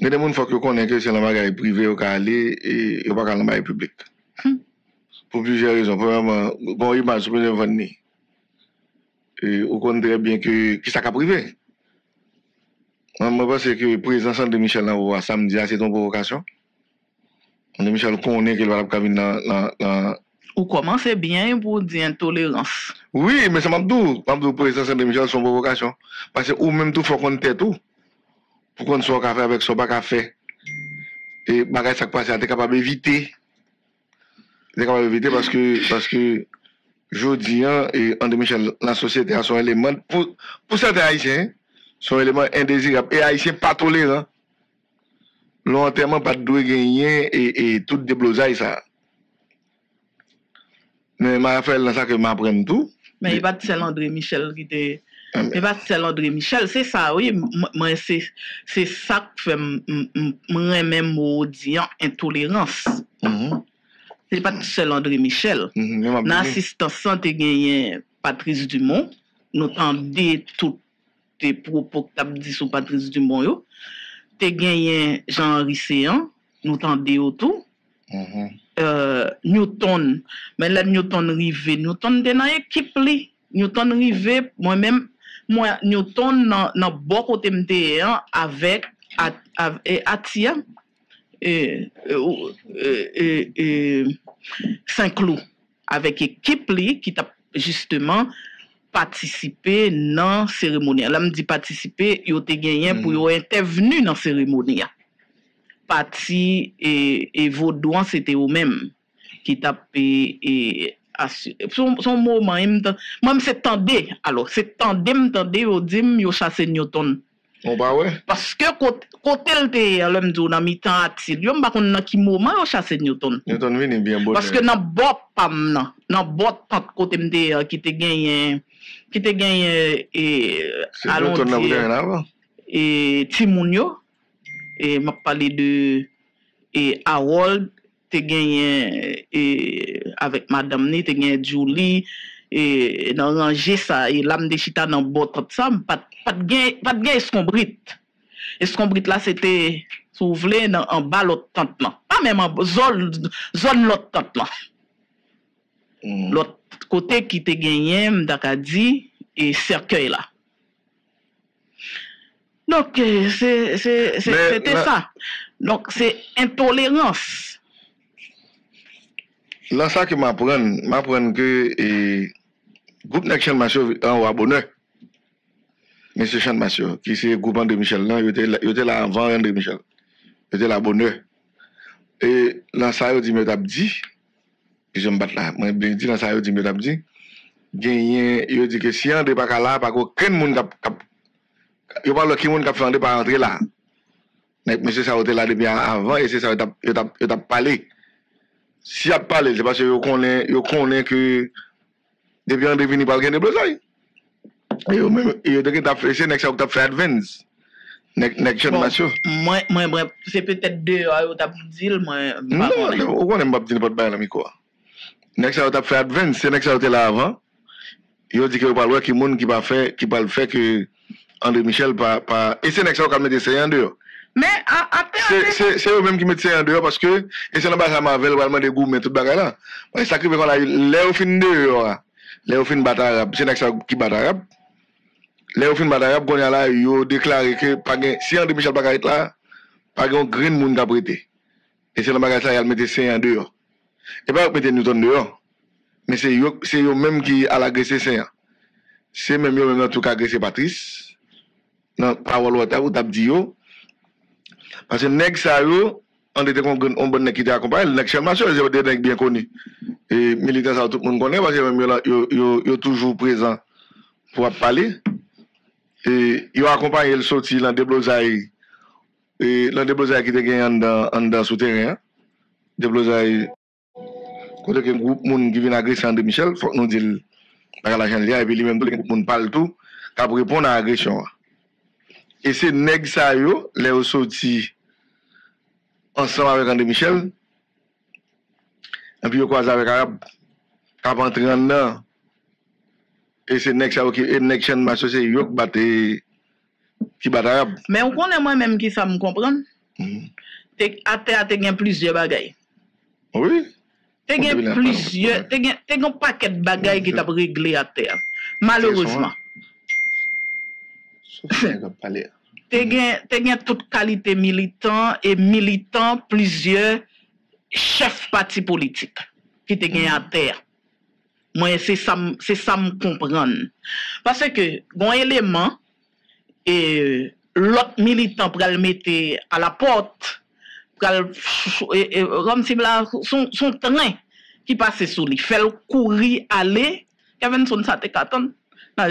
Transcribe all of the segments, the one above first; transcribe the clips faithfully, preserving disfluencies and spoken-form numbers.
Il y a des gens qui connaissent que c'est un bagage privé au Calais et il n'y a pas un bagage public. Pour plusieurs raisons. Premièrement, bon, il m'a supposé venir. Et on connaît très bien que qui ça qu'a privé. Moi, je pense que le président Saint-Démichel n'a samedi, c'est une provocation. Saint-Démichel connaît qu'il va venir. Ou comment c'est bien pour dire intolérance. Oui, mais c'est Mabdou. Mabdou, le président Saint-Démichel, c'est une provocation. Parce que ou même tout, il faut qu'on ait tout. Pour qu'on soit café avec son bac à faire. Et bagage ça passe, t'es capable d'éviter. T'es capable d'éviter parce que, parce que, Jodian et André Michel, la société a son élément, pour, pour certains haïtiens, son élément indésirable. Et haïtiens pas tolérants. L'enterrement pas de doué gagner et, et tout déblosaille ça. Mais m'a fait dans ça que m'apprenne tout. Mais il va de celle André Michel qui était. Mais pas c'est André Michel, c'est ça, oui. Moi, c'est ça que fait moi-même maudit intolérance. C'est pas c'est André Michel. L'assistant santé gagne Patrice Dumont. Nous entendons tous les propos que tu as dit sur Patrice Dumont. Tu gagnes Jean-Henri, nous entendons tout. Newton, mais là, Newton arrivé, Newton est dans l'équipe. Newton arrivé, moi-même. Moi, Newton n'a pas beaucoup de côté avec Atia et Saint Cloud, avec l'équipe qui a justement participé dans la cérémonie. Là, je dis participer, il a été gagné pour y être intervenu dans la cérémonie. Parti et Vaudouin, c'était eux-mêmes qui tapaient. Son, son moment, moi-même, c'est tendé. Alors, c'est tendé, me tendé, yo dim, yo chasse Newton. Oh, bah ouais. Parce que, côté le thé, l'homme dit, on a mis tant à tirer, yo m'a qu'on a qui moment, yo chasse Newton. Newton, oui, n'est bien bon. Parce que, n'a bot pam, n'a, n'a bot tant côté me qui te gagne, qui te gagne, et, allons, et, Timounio, et, m'a parlé de, et, Harold, t'es gagné et avec madame ni t'es gagné Julie et dans ranger ça et l'âme de chita dans bot ça pas pas de gain pas de gain escombrite escombrite là c'était si vous voulez en bas l'autre tente là pas même en zone zone l'autre tente là l'autre côté qui t'es gagné m'dakadi et cercueil là. Donc c'est c'est c'était ça. Donc c'est intolérance. Là, ça que m'apprenne, m'apprenne que le groupe M. Chan Massou est en abonné. M. Chan Massou, qui est le groupe André Michel, il était là avant André Michel. Il était là abonné. Et là, ça, il dit, M. Abdi, que je me batte là, moi, bien dit, là, ça, il dit, M. Abdi, il dit que si André n'est pas là, parce qu'aucun monde n'a pas. Il n'y a pas de monde qui a fait André pas rentrer là. Mais M. Sao était là depuis avant, et c'est ça, il a parlé. Si a parlé, c'est parce que vous connaissez que depuis André Vini parle de Blosaï. Et vous même, et vous avez fait next vous avez fait Advance. Next Chan Massou. Moi, moi, c'est peut-être deux, vous avez dit, moi. Non, vous connaissez pas de bail, l'ami quoi. Next vous avez fait Advance, c'est next vous avez là avant. Et vous dites que vous parlez qu'il y a des gens qui parlent fait, qui parlent fait que André Michel pas. Et c'est next vous avez mis des en dehors. Mais c'est eux-mêmes qui mettent ça en dehors parce que et c'est là bas ça m'avait vraiment des goûts mais tout bagarre là parce que ça qui veut qu'on a les fin dehors les fin batarab c'est là que ça qui batarab les fin batarab qu'on a là yo déclaré que pas si André Michel bagarre là pas grand green monde qui a prêté et c'est là bas ça ils mettent ça en dehors et pas mettre Newton dehors mais c'est eux c'est eux-mêmes qui a agressé ça c'est même eux-mêmes en tout cas agressé Patrice non pas Walter ou Tabdio. Parce que nèg ça yo on était on bonne qui était accompagné nèg Chan Massou c'est nèg bien connu et militant ça tout le monde connaît parce que même yo yo yo toujours présent pour parler et yo accompagné le sorti dans déblosaille et dans déblosaille qui était gagné dans dans souterrain déblosaille côté que groupe monde qui vient agresser André Michel faut nous dire pas la chaîne et puis lui même tout le monde parle tout qu'a répondre à agression. Et c'est nèg ça yo les sorti ensemble avec André Michel et puis yo croise avec Arab cap entrer en dedans et c'est nèg ça qui et nèg Chan Massou yo qui bat Arab. Mais on connaît moi même qui ça me comprendre Atea te gen plusieurs bagailles. Oui. Te gen plusieurs, te gen te gen paquet de bagailles qui t'a réglé à terre. Malheureusement. Te gen te gen toute qualité militant et militant plusieurs chefs partis politiques qui te gen à terre. Moi c'est ça c'est ça me comprendre. Parce que bon élément et l'autre militant pour le mettre à la porte, comme si son, son train qui passait sous lui, fait le courir aller, il y avait une sonne ça te qu'attendre,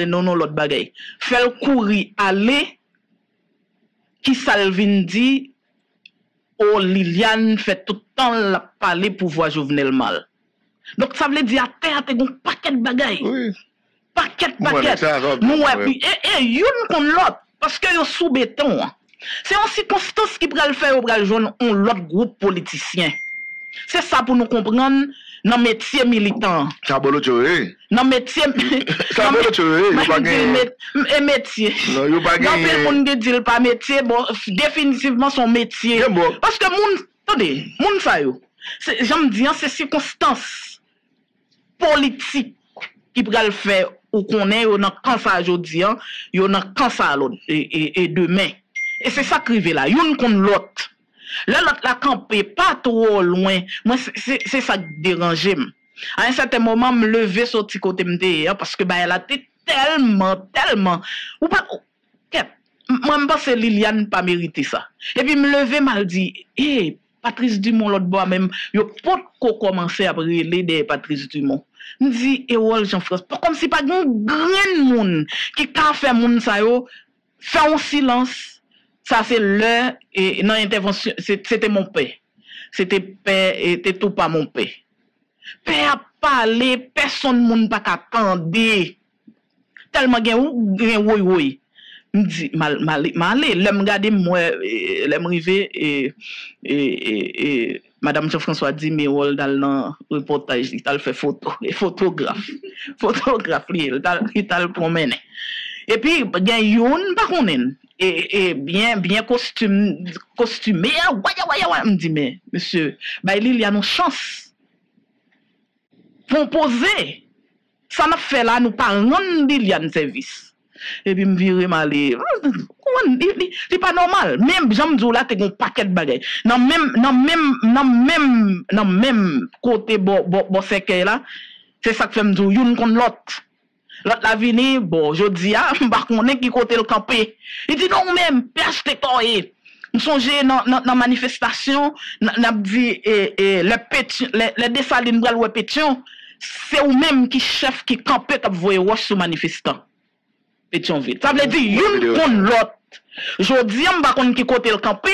non, non, l'autre bagaille, fait le courir aller, qui Salvini dit, oh Liliane fait tout le temps la parler pour voir Jovenel Mal. Donc ça veut dire à terre, t'es un paquet de bagaille. Oui. Paquet, paquet. Nous, et et une contre l'autre. Parce que yo sous béton. C'est en circonstance qui pral faire ou pral joindre on l'autre groupe politicien. C'est ça pour nous comprendre dans métier militant. Cabolo tué. Dans métier Cabolo tué, yo pas gagner. Et métier. Non, yo pas gagner. Non, personne ne dit pas métier, bon définitivement son métier. Parce que moun, attendez, moun ça yo. C'est j'aime dire c'est circonstance politique qui pral faire ou qu'on est, on a quand ça aujourd'hui, on a quand ça l'autre et demain. Et c'est ça qui est là, une contre l'autre. Là, l'autre la campé pas trop loin. Moi, c'est ça qui dérange. À un certain moment, me lever sur le petit côté de parce que elle a été tellement, tellement. Ou pas. Moi, je pense que Liliane n'a pas mérité ça. Et puis, me lever, mal dit, hé, Patrice Dumont, l'autre bois même, il n'y a pas commencé à brûler des Patrice Dumont. Je dis, et ouais, Jean-François, pas comme si pas un grand monde qui a fait moun sa yo, fait un silence, ça c'est l'heure, et non, intervention, c'était mon père. C'était père, c'était tout pas mon père. Père a parlé, personne moun pas attendre. Tellement gen ou, gen oui, oui. Je dis, mal, mal, mal, l'homme gade moi, l'homme rivé, et, et, et, Madame Jean-François dit, mais elle dans le reportage, il a fait photo, photographe, photographe, il a le promené. Et puis, il y a une baronne, et bien, bien costumé, costumé, me dit, mais monsieur, il y a une chance. Composer, ça n'a fait là, nous parlons de service. Et puis, je me virer mal. C'est pas normal. Même, j'en dis là, t'es un paquet de bagages. Dans même, dans même, dans même, dans même côté, bon, bon, bon, c'est que là, c'est ça que fait me dire, une contre l'autre. L'autre, l'avenir, bon, je dis, ah, bah, on est qui côté le campé. Il dit, non, même, pêche tes toits. Nous songeons dans la manifestation, nous avons dit, les Dessalines, le pétion, c'est vous-même qui chef qui campait, qui voyait roche sous manifestant. Pétionville. Ça veut dire, une contre l'autre. Je dis, je ne sais pas qui côté le campé.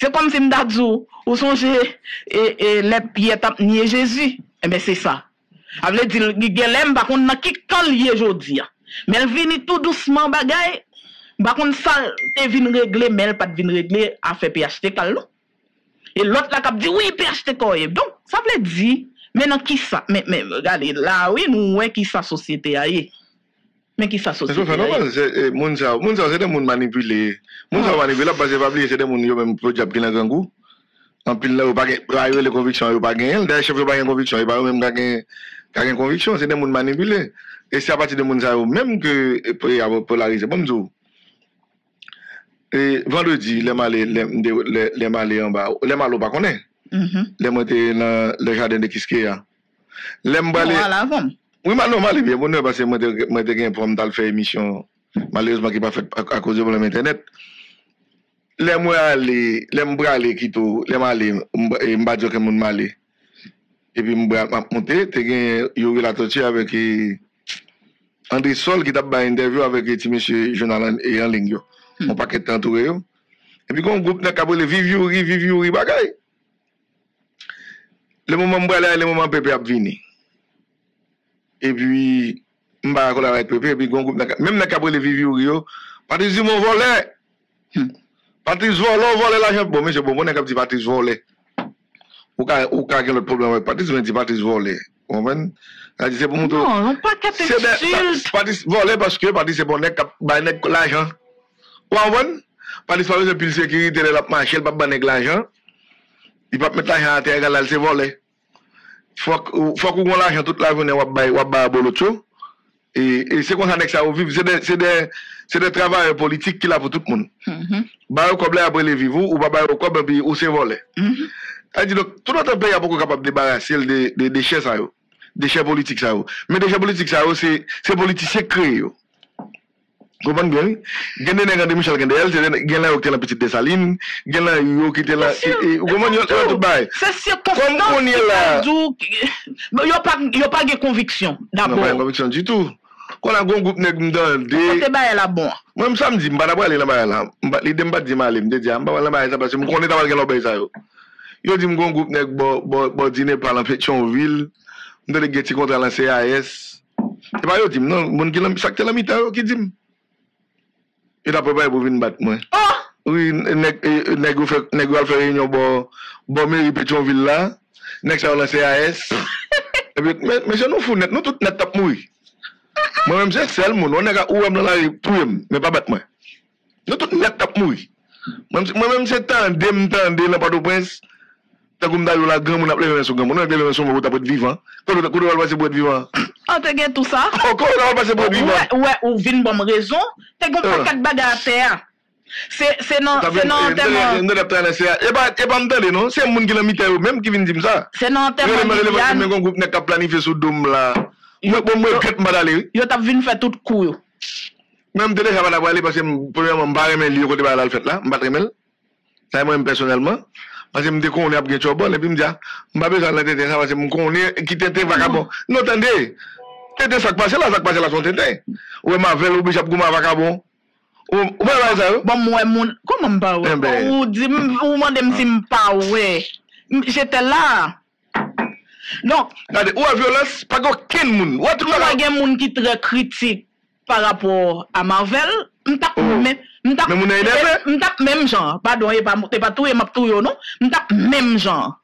C'est comme si m'dazou, ou songe, et les pieds tapent nier Jésus. Eh bien, c'est ça. Ça veut dire, Guilhem, je ne sais pas qui quand lié aujourd'hui. Mais elle vient tout doucement, bagay. Je ne sais pas si elle régler, mais elle pas de régler à faire P H T. Et l'autre, la cap dit, oui, P H T. Donc, ça veut dire, mais non, qui ça? Mais, mais, regardez, là, oui, nous, ouais, qui ça, société, aïe. Mais qui s'associe. C'est normal, c'est Mounza. Mounza, c'est des gens manipulés. Mounza manipulés, parce que pas oublier, c'est des gens qui ont projet pris dans le gangou. En pile là, ils n'ont pas les convictions, ils n'ont pas gagné. D'ailleurs, chef, ils n'ont pas les convictions, ils n'ont pas gagné les convictions. C'est des gens manipulés. Et c'est à partir de Mounza, même que ils ont polarisé. Bonjour. Et vendredi, les malais, les malais en bas, les malais, on ne pas connaît. Les montés dans le jardin de Kiskeya. Les malais. Oui, mais non, malheureusement, parce que moi, j'ai un problème de faire émission, malheureusement, qui n'est pas fait à cause du problème Internet. Les mois aller, les mois aller, qui tout, les mois aller, les mois aller, les mois aller. Et puis, je vais monter, j'ai eu la tortue avec André Sol, qui a fait une interview avec M. Jonaland et Anlingyo. On paquet de temps tout. Et puis, quand on groupe, on a capté le Viviori, Viviori, bagaille. Le moment où je vais aller, le moment où Pépé a venu. Et puis, je ne sais pas avec Pépé, et puis, même dans le Viviori, Patrice Dumont volait. Patrice volait, volait l'argent. Bon, monsieur, bon, on a dit Patrice volait. Ou quand il y a un problème avec Patrice, on a dit Patrice volait. Vous comprenez? C'est pour nous. Non, on pas capté Patrice volait parce que Patrice, c'est bon, on a l'argent. Vous comprenez? Pas de famille, puis la sécurité, elle a marché, elle n'a pas de l'argent. Il ne peut pas mettre l'argent à terre, elle s'est volée. Il faut qu'on ait l'argent toute la journée, elle n'a pas de bolocho. Et c'est comme ça que ça vit. C'est des travailleurs politiques qui l'ont pour tout le monde. Il n'y a pas de après les vivants, ou il n'y a pas de problème, puis il s'est volé. Tout notre pays a beaucoup capable de débarrasser des déchets, des déchets politiques. Mais des déchets politiques, c'est des politiciens créés. Vous comprenez bien? Il y a des gens qui Michel Gendel, il y a des gens qui la petite Dessalines, il y a des gens qui étaient là. Vous comprenez? C'est circonstance qui a dit... Mais il n'y a pas de conviction, d'abord. Il n'y a pas de conviction du tout. Quand on a un groupe qui me donne des... Quand on est là, bon. Moi, je me dis, je ne vais pas aller là-bas. Je ne vais pas dire mal, je ne vais pas aller là-bas, parce que je connais pas le pays. Yo dit mon groupe nèg bo dîner par l'Anfetionville, on le geti contre la C A S. Et pas yo dit non, mon qui la sakte la mita qui dit. Et d'après pas pour venir battre moi. Oh oui, nèg nèg go fait nèg go faire réunion bo bo mairie Pétionville là, nèg ça la C A S. Et puis mais je nous fou net, nous tout net tap mouri. Moi même c'est seul mon, on nèg ou am la touem, mais pas battre moi. Nous tout net tap mouri. Moi même c'est tendé m'tendé là Port-au-Prince. T'as comme d'ailleurs la gamme, on a pleuré sur gamme, on a pleuré sur gamme, on a pleuré vivant. Quand on a passé pour être vivant. On te gagne tout ça. Quand on a passé pour être vivant. Ouais, ou vient bonne raison. T'as comme pas quatre bagages à terre. C'est non, c'est non en termes. Non, d'après la C A. Et pas, et pas me donner non. C'est un monde qui l'a mis terre même qui vient dire ça. C'est non en termes. Mais les gens, mais quand groupe n'est qu'à planifier sous dôme là. Moi, bon, moi, quatre madalé. Yo t'as venu faire tout coup. Même déjà, j'avais la voie aller parce que premièrement, barre mes lieux côté barre la fête là, barre mes. Ça moi personnellement. Parce que je me dis qu'on est à Guéchobon, et puis je me dis, je ne vais pas aller à la parce que je suis quitté vagabond. Non, attendez, c'était ça qui passe là, ça qui passe là, son tété. Ou est ma velle, ou bishop, ou ma vagabond. Ou est ça? Bon, moi, mon. Comment pas? Ou me dit, pas, ouais. J'étais là. Donc. Regardez, ou la violence, pas aucun monde. Ou a monde qui est très critique par rapport à Marvel. Mais je tape même genre. Pardon, t'es pas tout et m'a tout, non? Je tape même genre.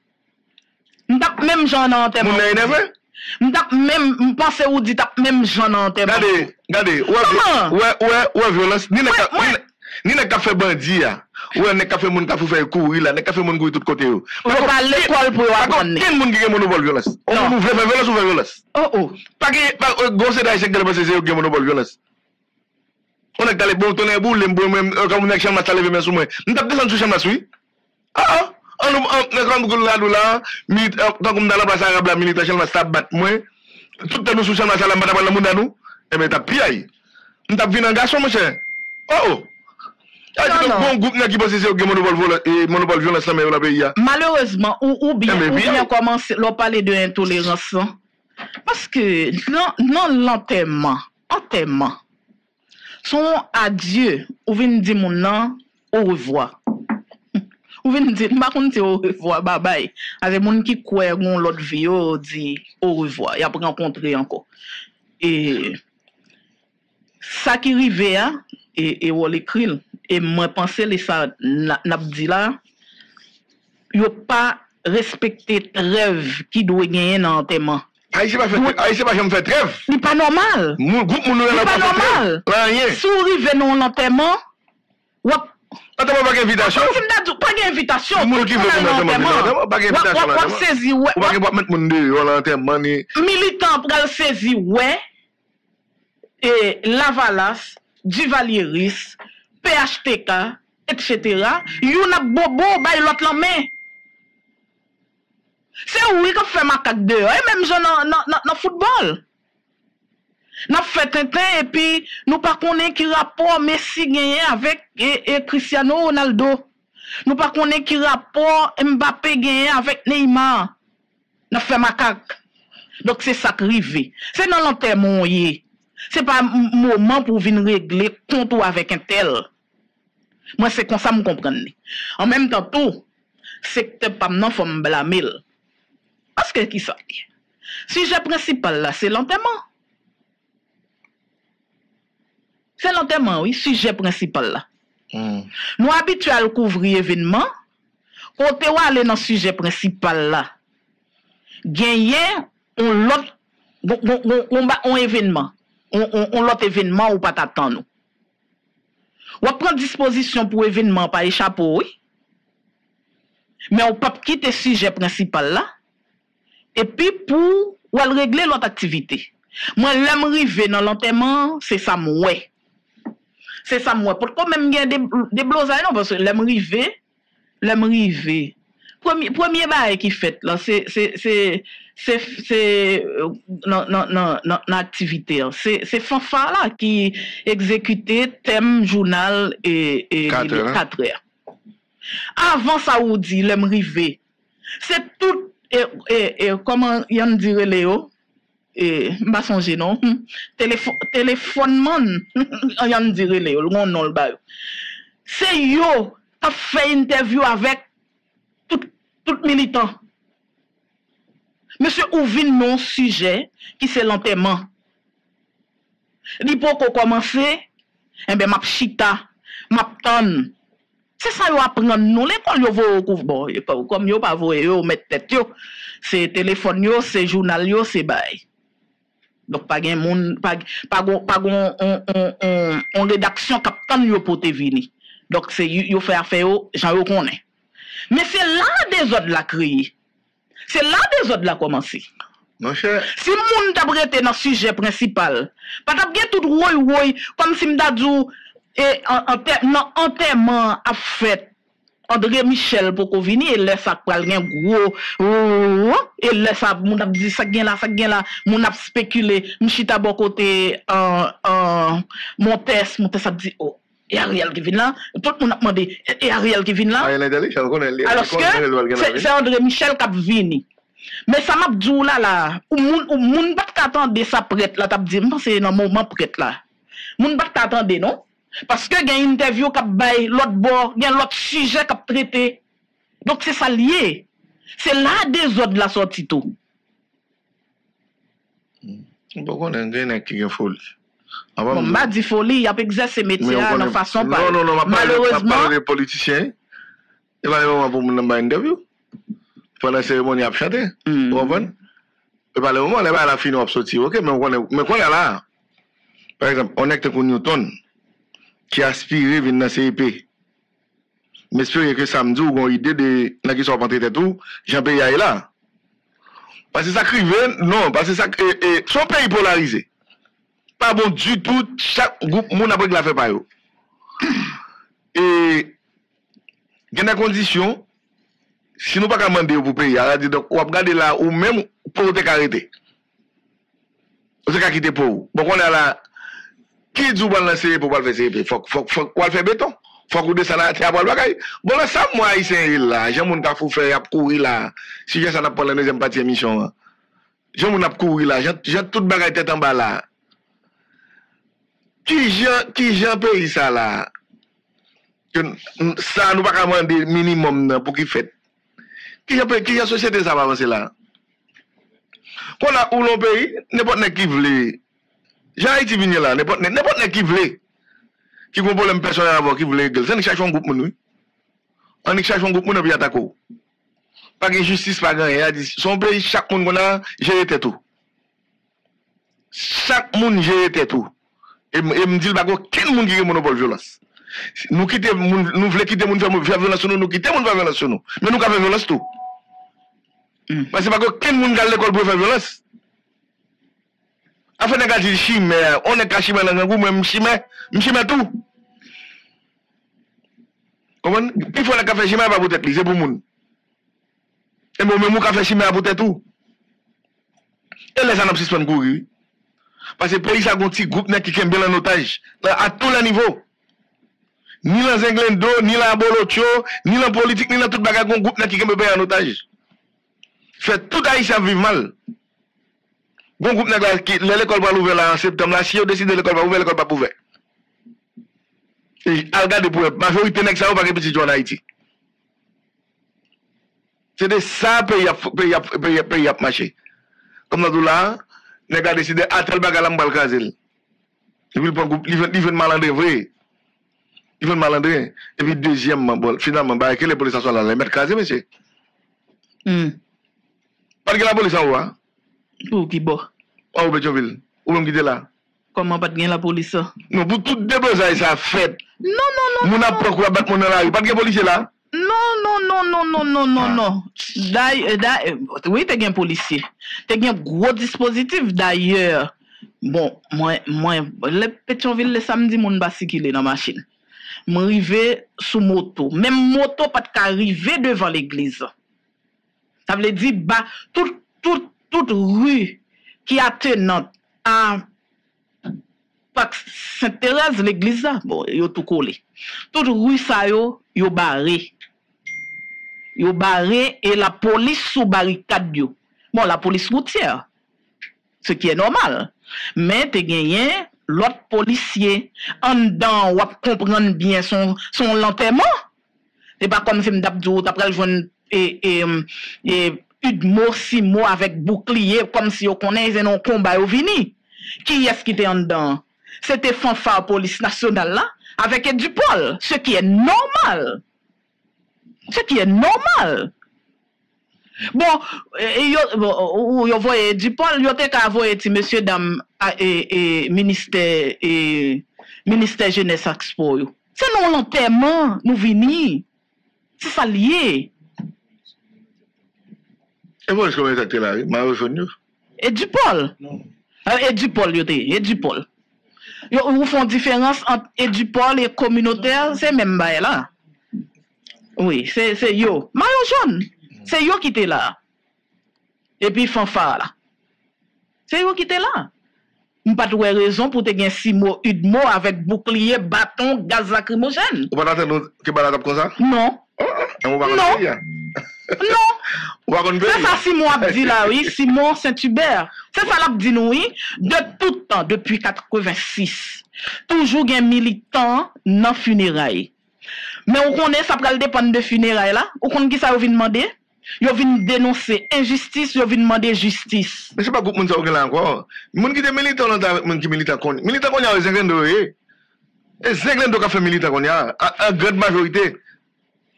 Je tape même genre en termes. Je tape même, je pense ou dit tape même genre en termes. Regardez, regardez, ouais, ouais, ouais, violence. Ni n'a qu'à faire bandit, ou n'a qu'à faire mon café faire courir, n'a qu'à faire mon courir tout côté. On va à l'école pour apprendre. Quel monde qui a monopole violence? On veut faire violence ou faire violence? Oh oh. Pas que, grosse d'ailleurs, que c'est un monopole violence. On est allé bon tonnerre boule, même quand on est chambre à lever mes sous moi. Nous t'as descendu chambre à suivre. Ah ah, on on quand on là là, mais tant qu'on dans la place arabe la militaire chambre ça bat moi. Tout le nous sous chambre ça la madame la monde nous. Eh ben t'as piaille. Nous t'as vu un garçon mon cher. Oh oh. Ah bon groupe n'a qui pense c'est monopole vol et monopole violence dans le pays. Malheureusement ou ou bien ou bien commencer l'on parler de intolérance parce que non l'enterrement, enterrement. Son adieu, ou vient dire mon nom, au revoir. Ou vient dire, ma compte au revoir, bye bye. Avec mon qui croit qu'on l'autre vie, on dit au revoir. Il a pas rencontré encore. Et ça qui arrive, et, et on l'écrit, et moi pensais les ça, n'a dit là, il n'a pas respecté trêve qui doit gagner dans l'enterrement. Aïe, c'est pas jamais fait trêve. C'est pas normal. Mon groupe, mon nouvel pas normal. Souris, venons l'enterrement. Wap. Attends, pas d'invitation. Pas d'invitation. Mon qui veut l'enterrement. Pas d'invitation. Wap saisi, ouais. Wap saisi, mettre mon deux, on l'enterrement. Militant, pral saisi, ouais. Et Lavalas, Duvalieris, P H T K, et cetera. Yon a bobo, bah, l'autre la main. C'est oui qu'on fait ma carte de et même genre dans le football. N'a fait Tintin et puis nous pas connaît qui rapport Messi gagné avec et, et Cristiano Ronaldo. Nous pas connaît qui rapport Mbappé gagné avec Neymar. N'a fait ma carte. Donc c'est ça qui arrive. C'est dans l'enterrement. C'est pas moment pour venir régler compte avec un tel. Moi c'est comme ça me comprendre. En même temps tout secteur pas non faut me blâmer. Parce que qui ça? Sujet principal là, c'est l'enterrement. C'est l'enterrement, oui, sujet principal là. Mm. Nous habitués à couvrir événement, côté ou aller dans le sujet principal là. Gagner on l'autre on on on événement, on on l'autre événement ou pas t'attendre. Ou prend disposition pour événement pas échapper, oui. Mais on peut quitter le sujet principal là. Et puis pour ou régler l'autre activité. Moi, l'aime arriver dans l'enterrement, c'est ça moi. C'est ça moi. Pourquoi même il y a des blosailles non? Parce que l'aime arriver, l'aime arriver. Premier, premier bail qui fait là, c'est c'est c'est non non non non activité. C'est c'est fanfare là qui exécutait thème journal et et quatre heures. Avant ça ou dit l'aime arriver. C'est tout et et, et comment y en dire Léo? Et m'a songé non téléphone téléphone on y en dire Léo, le nom le bail. C'est yo a fait interview avec tout, tout militant. Monsieur Ouvin, mon sujet, qui c'est l'enterrement. Il faut qu'on commence, eh bien, ma chita, ma tonne. C'est ça, vous apprenez, nous, l'école, vous voyez, vous comme vous pas voyez, vous mettez tête, c'est téléphone, c'est journal, c'est bail. Donc, pas de monde, pas de rédaction, capitaine, vous pouvez venir. Donc, c'est vous faire affaire, j'en reconnais. Mais c'est là des autres la créé. C'est là des autres la commencé. Mon cher. Si moun t'a prêté dans le sujet principal, pas t'a bien tout roi roi comme si m'ta djou et en enterrement a fait André Michel pour qu'on vienne et laisse ça pral gen gros et laisse ça moun t'a dit ça gen là ça gen là moun a spéculé m'chita bon côté en en mon test mon test ça dit oh. Et Ariel qui vient là, tout le monde a demandé, et Ariel qui vient là. Alors que c'est André Michel qui a venu. Mais ça m'a dit là, là, ou moun pas t'attendre ça prête là, t'as dit, c'est dans moment prête là. Moun pas t'attendre non? Parce que y a une interview qui a baillé l'autre bord, il y a l'autre sujet qui a traité. Donc c'est ça lié. C'est là des autres de la sortie tout. Pourquoi on a un gars qui est folle? On m'a dit folie, il a exercé métier de façon pas. Non, non, non, malheureusement. On des politiciens. Il va y avoir un moment interview. Pendant la cérémonie, il a chanté. Vous comprenez? Et par le moment, il va à la fin, on va sortir. Ok, mais on est là. Par exemple, on est avec Newton, qui aspire à venir dans le C I P. Mais j'espère que samedi, on a une idée de la qui sont rentrés et tout. Jean-Pierre est là. Parce que ça crée, non, parce que ça crée. Son pays polarisé. Pas bon du tout, chaque groupe moun après la fait pas yo. Et il y a des conditions, si nous pas demander pour payer, donc on va regarder là ou même pour te arrêter. On va quitter pour. Donc on a là qui dit bon lancer pour pas faire C P, faut faut faut on faire béton, faut qu'on descende à terre pour le bagay. Bon là ça moi ici là, j'ai mon cafou faire à courir là. Si j'ai ça n'a pas la deuxième partie émission. J'ai mon à courir là, j'ai toute bagaille tête en bas là. Qui j'en paye ça là? Ça nous pas demander minimum pour qu'il fait. Qui j'en paye? Qui j'en société ça va avancer là? Quand là où l'on paye, n'importe qui veut. J'arrive venu là, n'importe qui veut. Qui comprend le personnel avant qui veut. C'est une cherche un groupe nous. On est cherche un groupe nous puis attaque. Pas de justice, pas de rien. Son pays, chaque monde qu'on a, j'ai été tout. Chaque monde j'ai été tout. Et me dit pas quel monde qui est monopole violence. Nous quitter nous voulons quitter monde faire violence nous nous quitter monde faire violence nous. Mais nous qu'a faire violence tout. Parce que pas quel monde à l'école pour faire violence. Afin de garder chimère, on est caché dans un groupe même chimère, chimère tout. Comment il faut la café chimère pas peut-être c'est pour monde. Et moi même café chimère peut-être tout. Et les gens n'ont pas courir. Parce que le pays a un petit groupe qui est bien en otage, à tous les niveaux. Ni dans Zenglendo, ni dans Bolotio, ni dans la politique, ni dans tout le groupe qui est bien en otage. Fait tout Haïtien vivre mal. Bon groupe qui l'école va l'ouvrir en septembre, si on décide de l'école va l'ouvrir, l'école va l'ouvrir. Et regardez pour la majorité de ça, on va pas petit jouer en Haïti. C'est de ça le pays a marché. Comme dans tout là, les gars décident à tel bagalam balkazel. Et puis ils veulent malandrer, vrai. Ils veulent malandrer. Et puis deuxièmement, finalement, que les policiers sont là, les mettre casés, monsieur. Parce que la police en haut. Pour qui bon? Ou Pétionville. Ou même qui était là. Comment pas de la police? Non, pour tout déblosage, ça fait. Non, non, non. Mon approche pour battre mon dans la rue. Pas de policier là. Non, non, non, non, non, non, non, non. D'ailleurs, oui, t'es un policier. T'es un gros dispositif d'ailleurs. Bon, moi, moi, le Pétionville, le samedi, mon basikile dans la machine. M'arrivé sous moto. Même moto pas arrivé devant l'église. Ça veut dire, bah, toute, toute, toute rue qui attenante à Sainte-Thérèse, l'église, bon, yo tout collé. Toute rue ça yo, yo barré. Yo barré et la police sous barricade yo. Bon, la police routière, ce qui est normal. Mais t'es gagné l'autre policier en dedans ou comprendre bien son son l'enterrement. C'est pas comme si m'dabdou t'après joindre et et et une mot six mots avec bouclier comme si on connaissait un combat au vini. Qui est-ce qui était en dedans? C'était fanfare police nationale là avec Edipol, ce qui est normal. Ce qui est normal. Bon, vous euh, voyez, Edipol, vous avez voyé ti monsieur dame et ministère et ministère jeunesse expo. C'est non l'enterrement, nous venons. C'est ça lié. Et moi, je commence à te la rue. Edipol. Non. Edipol, vous avez Edipol. Vous font différence entre Edipol et communautaire, c'est même bail là. Oui, c'est c'est yo. Mayo jaune, c'est yo qui était là. Et puis fanfare là. C'est yo qui était là. On pas de raison pour te gagner six mots, une mot avec bouclier, bâton, gaz lacrymogène. On va attendre que balade comme ça? Non. Non. Non. C'est ça Simon Abdi là, oui, Simon Saint-Hubert. C'est ça l'Abdi nous, oui, de tout temps, depuis quatre-vingt-six. Toujours un militant non funérailles. Mais on connaît ça pour le dépendre de funérailles là. On connaît qui ça vient demander? Yo vient dénoncer injustice, yo vient demander justice. Mais c'est pas groupe moun ça là encore. Moun qui des militants là, moun qui militant kon. Militant kon y a cinquante-deux. Et cinquante-deux qui fait militant kon y a en grande majorité.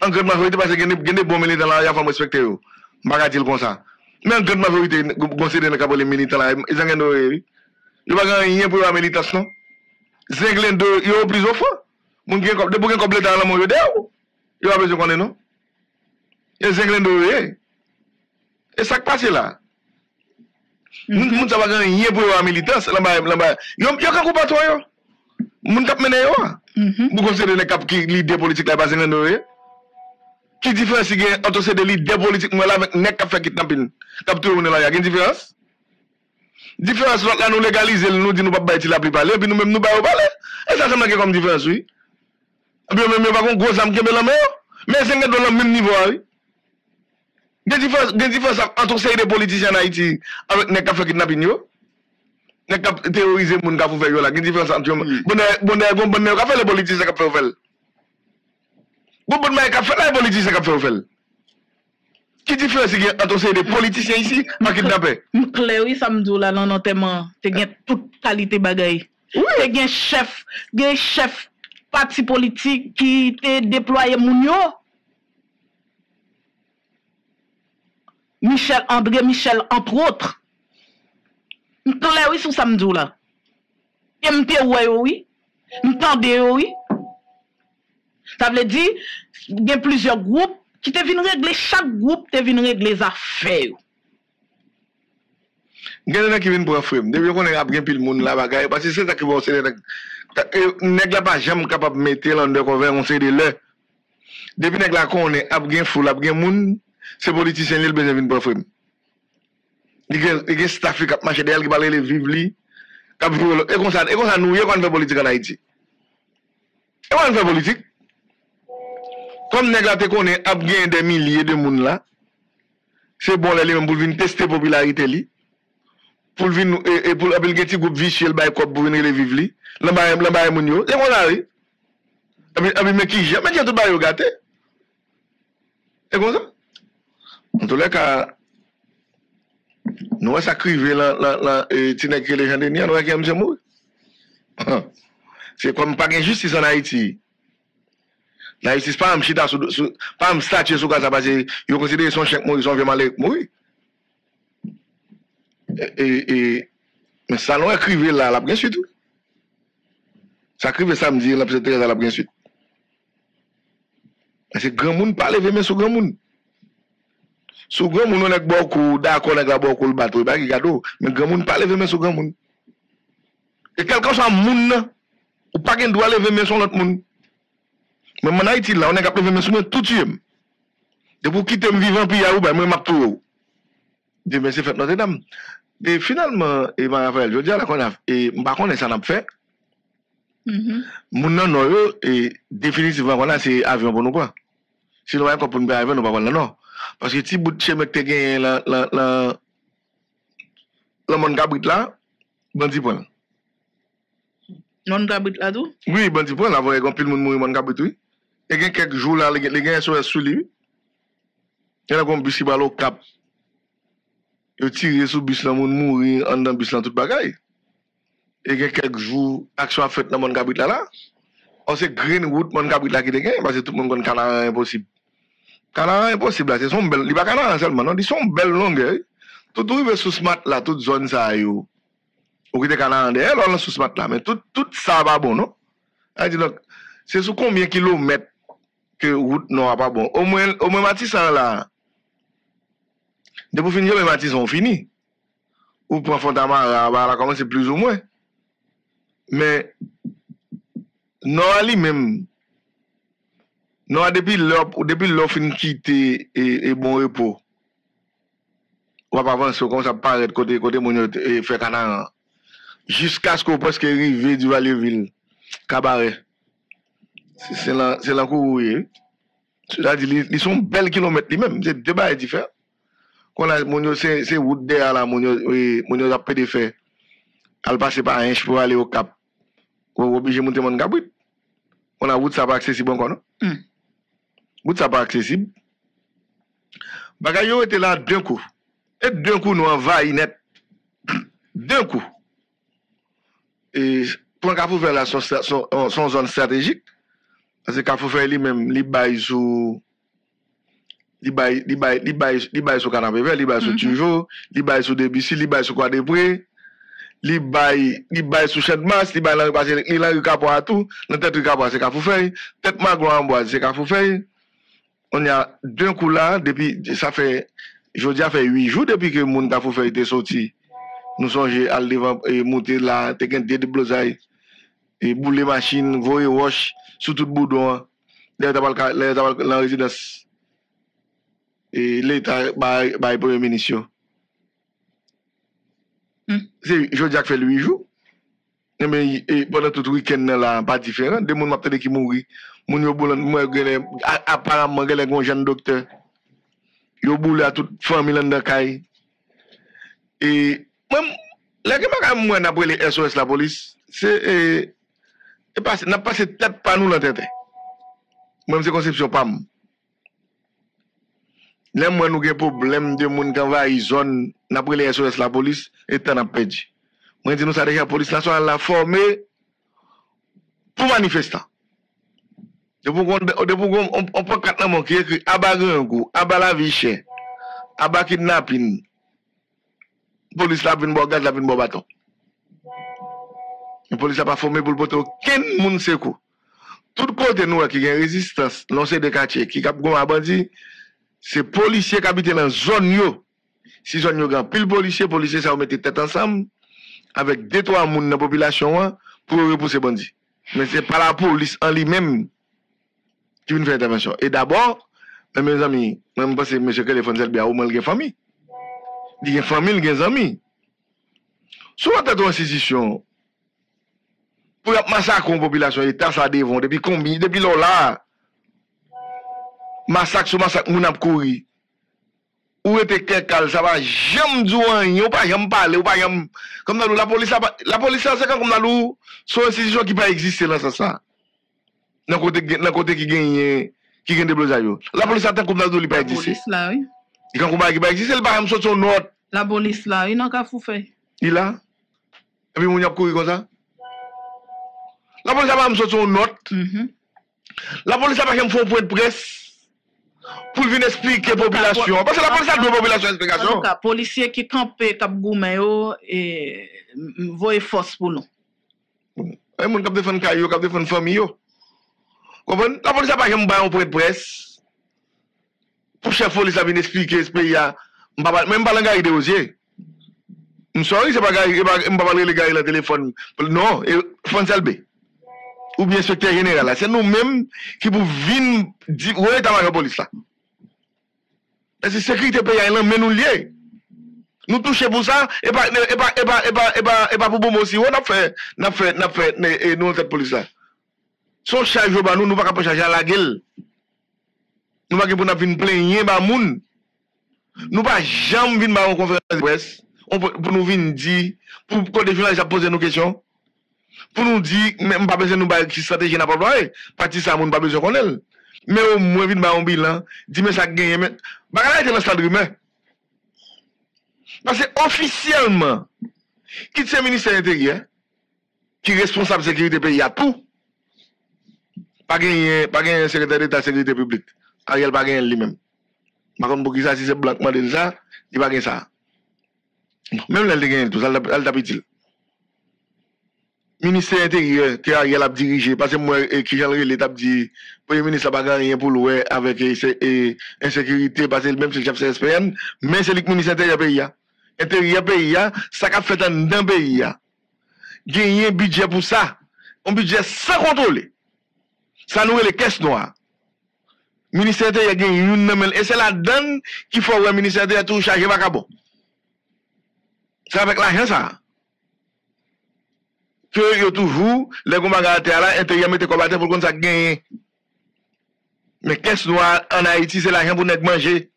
En grande majorité, parce qu'il y a des bons militants là, il faut respecter eux. Je ne vais pas dire comme ça. Mais en grande majorité, considérez les militants là, ils ont gagné. Ils n'ont pas gagné pour la militation. Ils ont gagné plus de fois. Ils ont gagné comme l'État là, ils ont besoin qu'on ait non. Ils ont gagné. Et ça qui passe là. Ils n'ont pas gagné pour la militation. Ils ont gagné pas toi. Ils ont gagné. Vous considérez que l'idée politique là, ils ont gagné. Qui différence il y a entre ces leaders politiques là avec nek qui fait kidnapping capture on là il y a une différence différence là nous légaliser nous dit nous pas bailler la plus parler puis nous même nous pas parler et ça ça me comme différence oui puis même pas gros ça me kembe la mer mais c'est dans le même niveau oui des différences des différences entre ces des politiciens en Haïti avec nek qui fait kidnapping yo nek qui terroriser monde qui fait yo là une différence entre bon bon bon qui fait les politiciens qui fait Vous pouvez faire des politiciens qui font fait. Qui différence qu'il y a entre des politiciens ici qui kidnappés? Oui, ça me dit là, non, non, tellement. Tu as toute qualité de bagaille. Tu as un chef, un chef parti politique qui te déployé mon yo. Michel, André Michel, entre autres. Je suis sur ça me dit là. Je me suis oui. Je me oui. Ça veut dire, il y a plusieurs groupes qui te viennent régler, chaque groupe te vient régler les affaires. Il y a des gens qui viennent pour un frère. Depuis qu'on a bien pris le monde là, parce que c'est ça qui va aussi. Les gens là pas jamais capable de mettre l'envers, on sait de l'heure. Depuis que les gens qu'on a bien fou, les gens, ces politiciens, ils viennent pour un frère. Il y a des staff qui marchent derrière, qui parlent de vivre. Et comme ça, nous, on fait politique en Haïti. Et on fait politique. Comme nous avons gagné des milliers de monde là, c'est bon les mêmes pour venir tester la popularité li, pour venir et pour appeler un petit groupe vicieux bail cop pour venir les vivre li, là bail là bail moun yo, et on a ri. Abi mais qui jamais tout bail gâté. Et comme ça. En tous les cas nous ça crivé la la la tinèk les gens dernier nous qui monsieur mourir. C'est comme pas de justice en Haïti. La justice, pas un chita, pas un statut sur ça, parce que ils considèrent son chèque mourir, son vieux malé mourir. Et, et, mais ça, nous écrivons là, là, bien sûr. Ça crève samedi, la petite Thérèse à la prise suite. C'est grand monde pas levé, mais sous grand monde. Sous grand monde, on est beaucoup d'accord, on est beaucoup le bateau, mais grand monde pas levé, mais sous grand monde. Et quelqu'un soit monde, ou pas qu'il doit lever, mais sur l'autre monde. Mais en Haïti, là, on est capable de lever, mais sous tout tuer. De vous quitter vivant, puis y'a ou, ben, moi, m'a tout. De mais c'est fait, notre dame. Et finalement, et ben, Raphaël, je dis à la connaf, et par contre, ça n'a pas fait. Mounan noyo et définitivement voilà c'est avion pour nous quoi. Si nous voyons qu'on peut nous avion nous pas prendre non parce que si bout de chemin que tu gagné la la la la mon cabrit là bandi point. Non cabrit là tout? Oui bandi point là voyez qu'on pile monde mourir mon cabrit oui. Et gain quelques jours là les gars sont sous lui. Il y a comme bus bal au cap. Il tire sur bus là monde mourir en dans bus là toute bagaille. Et quelques jours, action a fait dans mon cabrit là. On sait green route mon cabrit là qui est parce que tout le monde connaît Canaran impossible. Canaran impossible là, c'est son bel, il pas Canaran seulement, non, ils sont belle longueur. Tout arrive sous smart là, toute zone ça yo. Ou qui te Canaran derrière, là sous smart là, mais tout tout ça va bon, non? Elle dit donc c'est sous combien kilomètres que route non pas bon. Au moins au moins Matissan là. Depuis finir les Matissan fini. Ou prend Fontamara, là comment c'est plus ou moins. Mais, non, lui-même, non, depuis l'offre quittée et bon repos, on va avancer, comme ça paraît de côté, côté, mon et fait Canaran. Jusqu'à ce qu'on presque arrive du Valéville, Cabaret. C'est là qu'on voit. C'est-à-dire, ils sont belles kilomètres, lui-même, c'est deux barres différents. Quand on c'est route derrière, là, mon a pas de fait. Elle passe par un pour aller au cap. On est obligé de monter mon cabrit. On a route ça pas accessible encore, non? Route ça pas accessible. Bagayo était là d'un coup. Et d'un coup, nous envahis net. D'un coup. Et pour Kafou faire la son, son, son zone stratégique, parce que Kafou faire lui-même, il baille sur. Il baille sur Canapé Vert, il baille sur Tujo, il baille sur Debussy, il baille sur Quoi de Pré. Li bail li bail sous chaîne masse li bail là parce que il a eu capo à tout dans tête du capo c'est qu'à Foufeuille tête magro en bois c'est qu'à Foufeuille on y a d'un coup là depuis ça fait je dis ça fait huit jours depuis que monde qu'à Foufeuille était sorti nous songeons à devant et monter là t'es qu'un dé de blosaille et bouler machine voyer roche sur tout boudon les d'abord les d'abord la résidence et l'état bail bail premier ministre. C'est Jodian qui fait huit jours. Mais pendant tout le week-end, là, pas différent. Des gens qui mourent. Apparemment, il y a un jeune docteur. Il y a toute la famille dans la caille. Et même, les gens qui ont après les S O S, la police, c'est. Ils n'ont pas cette tête par nous dans la tête. Même si c'est conception P A M. Les gens qui ont des problèmes de gens qui envahissent les zones, après les S O S, la police, et tant à perdre. Moi, je dis que la police nationale l'a formée pour manifester. Depuis qu'on prend quatre noms qui écrit Abba Gangou, Abba la vie chère, Abba kidnapping, police la vine borgade, la vine borbaton. La police n'a pas formé pour le poteau. Quel monde c'est quoi? Tout le côté nous qui a une résistance, lancé de quartier, qui a un bandit. C'est policiers qui habitent dans la zone. Si zone yo grand pile policiers, policiers ça mettre tête ensemble avec deux trois moun dans population pour repousser bandits. Mais c'est pas la police en lui-même qui vient faire intervention. Et d'abord, mes amis, même parce que monsieur téléphone c'est bien au moins une famille. Il y a une famille, il y a des amis. Soit dans une institution pour massacrer une population, l'état ça devant depuis combien depuis là. Massacre sur massacre, moun ap kouri. Ou était quelqu'un, ça va jamais dire, ou pas jamais parler, ou pas jamais. Comme dans la police, la police, c'est comme dans l'eau, sont institutions qui pas exister là, ça, ça. Dans le côté qui gagne, qui gagne des blosailles. La police, c'est comme dans l'eau, il pas exister. La police, là, oui. Il y a un combat qui pas exister, il va même sortir son ordre. La police, là, il n'a qu'à foufer. Il a. Et puis, moun ap kouri comme ça. La police, ça va même sortir son ordre. La police, ça va même faire un point de presse. Pour venir expliquer la population. Parce que la police a deux populations d'explication. Les policiers qui campent, qui ont des forces pour nous. Un monde qui défend caillou, qui défend famille. Comprenez? La police n'a pas jamais un point de presse. Pour chef police a venir expliquer ce pays a même pas l'engagé de osier. Je suis pas parler les gars le téléphone. Non, France Albé. Ou bien inspecteur général. C'est nous-mêmes qui pouvons venir dire où est la police là. Parce que la sécurité paysanne, mais nous liés. Nous touchons pour ça, et pas pour nous aussi. On a fait, on a fait, on a fait, nous, cette police-là. Son charge, nous ne pouvons pas charger à la gueule. Nous ne pouvons pas venir plaindre par moun. Nous ne pouvons jamais venir à une conférence de presse pour nous venir dire, pour que les journalistes posent nos questions, pour nous dire, même pas besoin de nous parler de stratégie, n'a pas besoin. Parti ça, nous n'avons pas besoin qu'on ait. Mais au moins, vite, bah, on bilan, dis, mais ça gagne, mais, bah, là, il est dans parce que, officiellement, qui c'est le ministère intérieur, qui est responsable de la sécurité du pays, à tout, pas gagner, pas gagner, secrétaire d'État de la sécurité publique. Ariel, pas gagner lui-même. Par contre, pour qui ça, si c'est blanc, de ça, il va gagner ça. Même là, il gagne tout, ça, elle t'a petit. Ministère intérieur que Ariel a dirigé, parce que moi, qui j'en ai l'étape dit, Premier ministre n'a pas rien pour louer avec insécurité, parce que même c'est le chef C S P N, mais c'est le ministère intérieur pays. Intérieur pays, ça qu'a fait un pays. Gagner un budget pour ça, un budget sans contrôler. Ça nous est les caisses noires. Ministère intérieur gagne une nommelle, et c'est la donne qu'il faut que le ministère intérieur tout chargé par cabot. C'est avec l'argent ça. Que yo toujours les combattants là intérieur mettre combattre pour qu'on ça gagner mais qu'est-ce noir en Haïti c'est l'argent pour nèg manger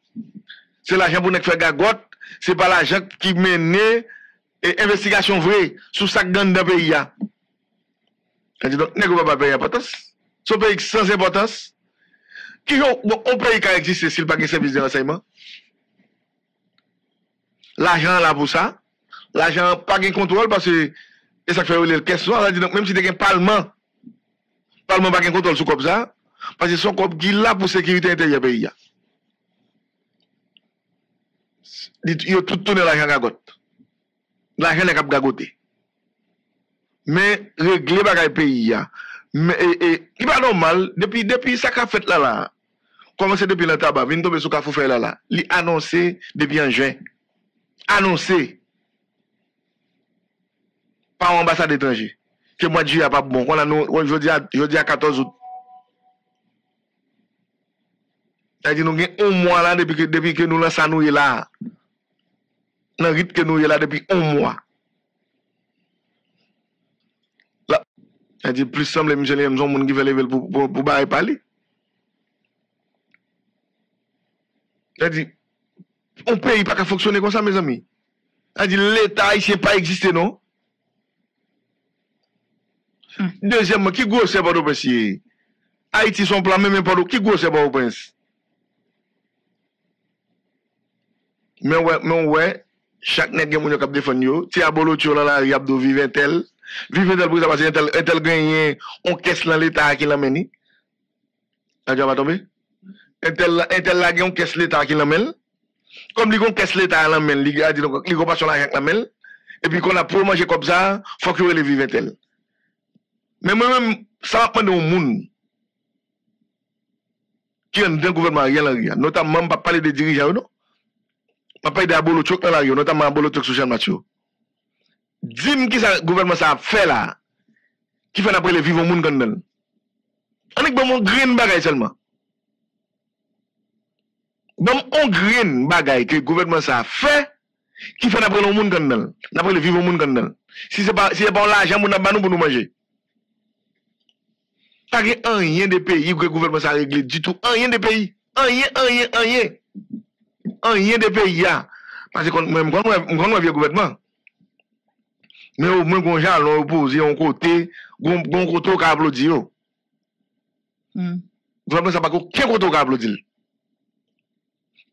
c'est l'argent pour nèg faire gagote c'est pas l'argent qui mène et investigation vraie sous ça gang dans pays là donc nèg va pas payer importance son pays sans importance qui on pays qui existe s'il pas de service de renseignement l'argent là pour ça l'argent pas de contrôle parce que et ça fait le question, même si tu as un parlement, le parlement n'a pas de contrôle sur le ça, parce que son cop qui est là pour la sécurité intérieure du pays. Ils ont tout tourné l'argent gagote. L'argent n'est pas gagoté. Mais régler le pays. Il n'est pas normal, depuis que ça a fait là, là, commencé depuis le tabac, il est tombé sur le café là, là, il a annoncé depuis en juin. Annoncé. Par ambassade étranger. Que moi, Dieu n'a pas bon. On a nous, jeudi à quatorze août. C'est-à-dire, nous avons un mois là depuis que, depuis que nous lançons nous là. Nous avons que nous là depuis un mois. Là. C'est-à-dire, plus simple, les missionnaires sont les gens qui veulent lever pour, pour, pour parler. C'est-à-dire, on paye pas qu'à fonctionner comme ça, mes amis. C'est-à-dire, l'État, il n'a pas existé, non? Hmm. Deuxièmement, qui gosse c'est Port-au-Prince? Haïti son plan même pas qui gosse c'est Port-au-Prince? Mais ouais, mais ouais, chaque nègre moun yo k'ap défend yo, ti abolo tio la y a do vivre tel, vivre tel pour ça parce que tel tel gagné on caisse dans l'état qui l'emmène. Ça va tomber? Tel tel la on caisse l'état qui l'emmène. Comme li on caisse l'état l'emmène, li a dit donc li pas sur l'argent l'emmène et puis qu'on a pour manger comme ça, faut que le vivre tel. Mais moi-même, ça va prendre au monde qui est dans le gouvernement Ariel, notamment, je ne vais pas parler des dirigeants, non? Je ne vais pas parler d'Abolo Tchok dans la rue, notamment Abolo Tchok sur Jean Mathieu. Dis-moi qui le gouvernement ça a fait là, qui fait après les vivre au monde comme nous. On est dans un green bagaille seulement. Dans un green bagaille que le gouvernement ça a fait, qui fait après le monde comme nous. Après les vivre au monde comme nous. Si ce n'est pas l'argent, on n'a pas pour nous manger. Pas un rien de pays où le gouvernement s'est réglé du tout. Un rien de pays. Un rien, un rien, un rien. Un rien de pays. Parce que même quand on a vu le gouvernement, mais au moins qu'on a opposé un côté, un côté qui a applaudi. Le gouvernement n'a pas aucun côté qui a applaudi.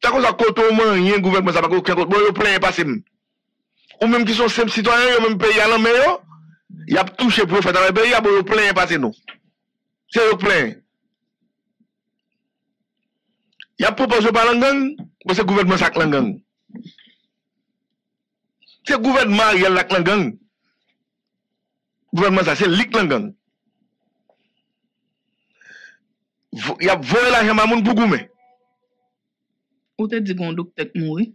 Tant qu'on a côté au moins rien, le gouvernement n'a pas aucun côté. Bon, il y a plein de passés. Ou même qui sont simples citoyens, ils ont même payé à l'homme, ils ont touché pour faire le pays, ils ont plein de passés. C'est le plein. Il y a proposé par l'angang, parce que le gouvernement sac l'angang. C'est le gouvernement qui a l'angang. gouvernement ça, c'est l'I C Langang. Il y a volé l'argent à moun pour goumer. Ou te dit qu'on docteur mouri?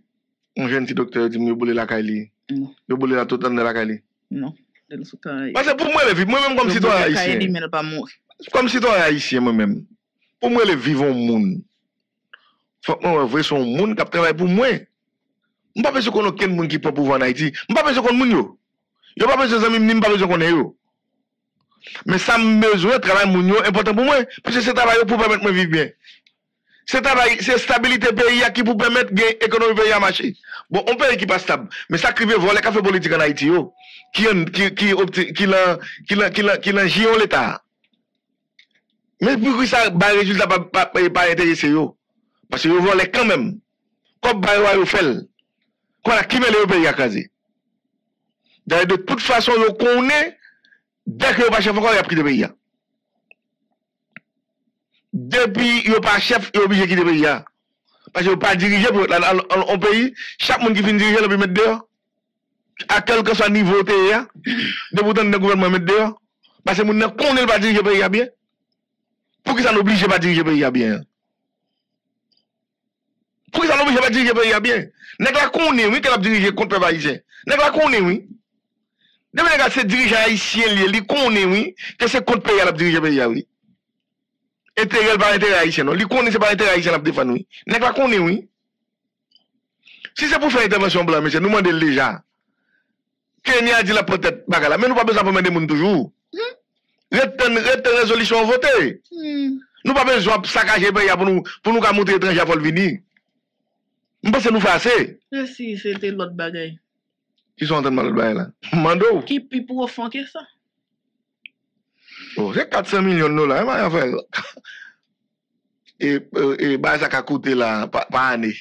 Un jeune petit docteur dit, il a volé la caille. Non. Il a volé la totale de la caille. Non. Parce que pour moi, moi-même comme citoyen haïtien. Comme citoyen haïtien, moi-même. Pour moi, les vivants monde. Faut que moi, je son monde qui travaille pour moi. Je ne pense pas qu'on a quelqu'un qui peut pouvoir en Haïti. Je ne pense pas qu'on a quelqu'un. Je ne pense pas qu'on a quelqu'un. Je ne pense pas qu'on a quelqu'un. Mais ça me besoin de travail important pour moi. Parce que c'est travail pour permettre de vivre bien. C'est travail, c'est stabilité pays qui peut permettre l'économie pays à marcher. Bon, on peut équipe pas stable. Mais ça qui veut voler café politique en Haïti, qui qui gion l'État. Mais pourquoi ça ne résultat pas intéressé? Parce que vous volez quand même. Comme vous faites. Voilà, qui met le pays à caser. De toute façon, vous connaissez, dès que vous n'êtes pas chef, vous avez pris le pays. Depuis que vous n'êtes pas chef, vous êtes obligé de quitter le pays. Parce que vous n'êtes pas dirigé pour un pays. Chaque monde qui vient diriger, vous mettez dehors. À quel que soit le niveau de l'État, le gouvernement met dehors. Parce que vous ne connaissez pas diriger le pays bien. Pourquoi ça n'oblige pas à diriger le pays bien? Pourquoi ça n'oblige pas à diriger le pays bien? N'est-ce pas qu'on est, oui, qu'on a dirigé contre le haïtien? N'est-ce pas qu'on est, oui? Depuis que c'est dirigeant haïtien, il connaît, oui, que c'est contre le pays à diriger le pays, oui. Intérêt par intérêt haïtien, non. Il connaît, c'est pas intérêt haïtien à défendre, oui. N'est-ce pas qu'on est, oui? Si c'est pour faire intervention blanc, monsieur, nous demandons déjà. Kenya dit la peut-être, bagala, mais nous pas besoin de demander monde toujours. Retenez résolution votée. Nous pas besoin de saccager le pays pour nous, pour nous montrer l'étranger pour venir. Je pense que nous faisons assez. Si, c'était l'autre bagaille. Qui sont en train de mal bailler là? Mando. Qui est plus profond que ça? Oh, c'est quatre cents millions de dollars, hein, ma affaire. Et, et, bah, ça a coûté là, par année.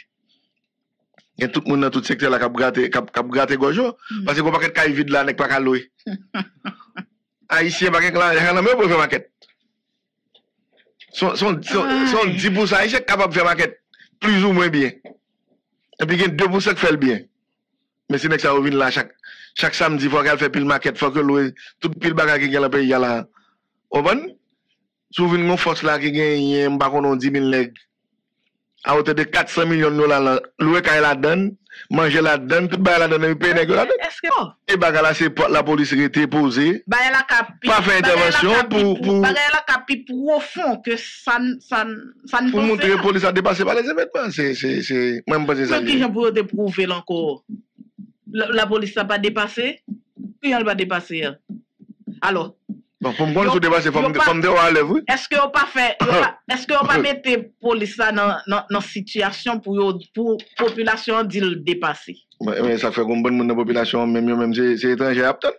Il y a tout le monde dans tout le secteur là qui a gratté, qui a gratté gojo. Parce que vous n'avez pas de caille vide là, n'est pas qu'à louer. Haïtien, pas qu'à louer, rien à me pour faire maquette. Son dix pour cent haïtien capable de faire maquette. Plus ou moins bien. Et puis, il y a deux pour cent qui fait bien. Mais c'est que ça revient là, chaque, chaque samedi, il faut qu'elle fait pile market, il faut que l'ouest, tout pile bagage qui gagne le pays, il y a là. Au bon? Souvent, mon force là qui gagne, un baron on dix mille legs. À hauteur de quatre cents millions de dollars, l'ouest quand elle la donne, manger la donne, tout bail la donne, il paye la donne. Est-ce que? Et bagage là, c'est la police qui était posée. Bah, elle a capé. Pas fait intervention pour, pour. Bah, elle a capé profond que ça, ça, ça ne peut pas. Pour montrer la police a dépassé par les événements, c'est, c'est, c'est, même pas des amis. Mais qui j'en pourrais te prouver encore? La, la police n'a pas dépassé, puis elle va dépasser. Alors. Bon, pour moi, je dépasse, faut me dire, allez, vous. Est-ce qu'on pas fait, est-ce qu'on pas mettre la police dans une situation pour pour population d'il dépasser? Mais ça fait combien de monde dans la population, même même c'est étranger à Apton?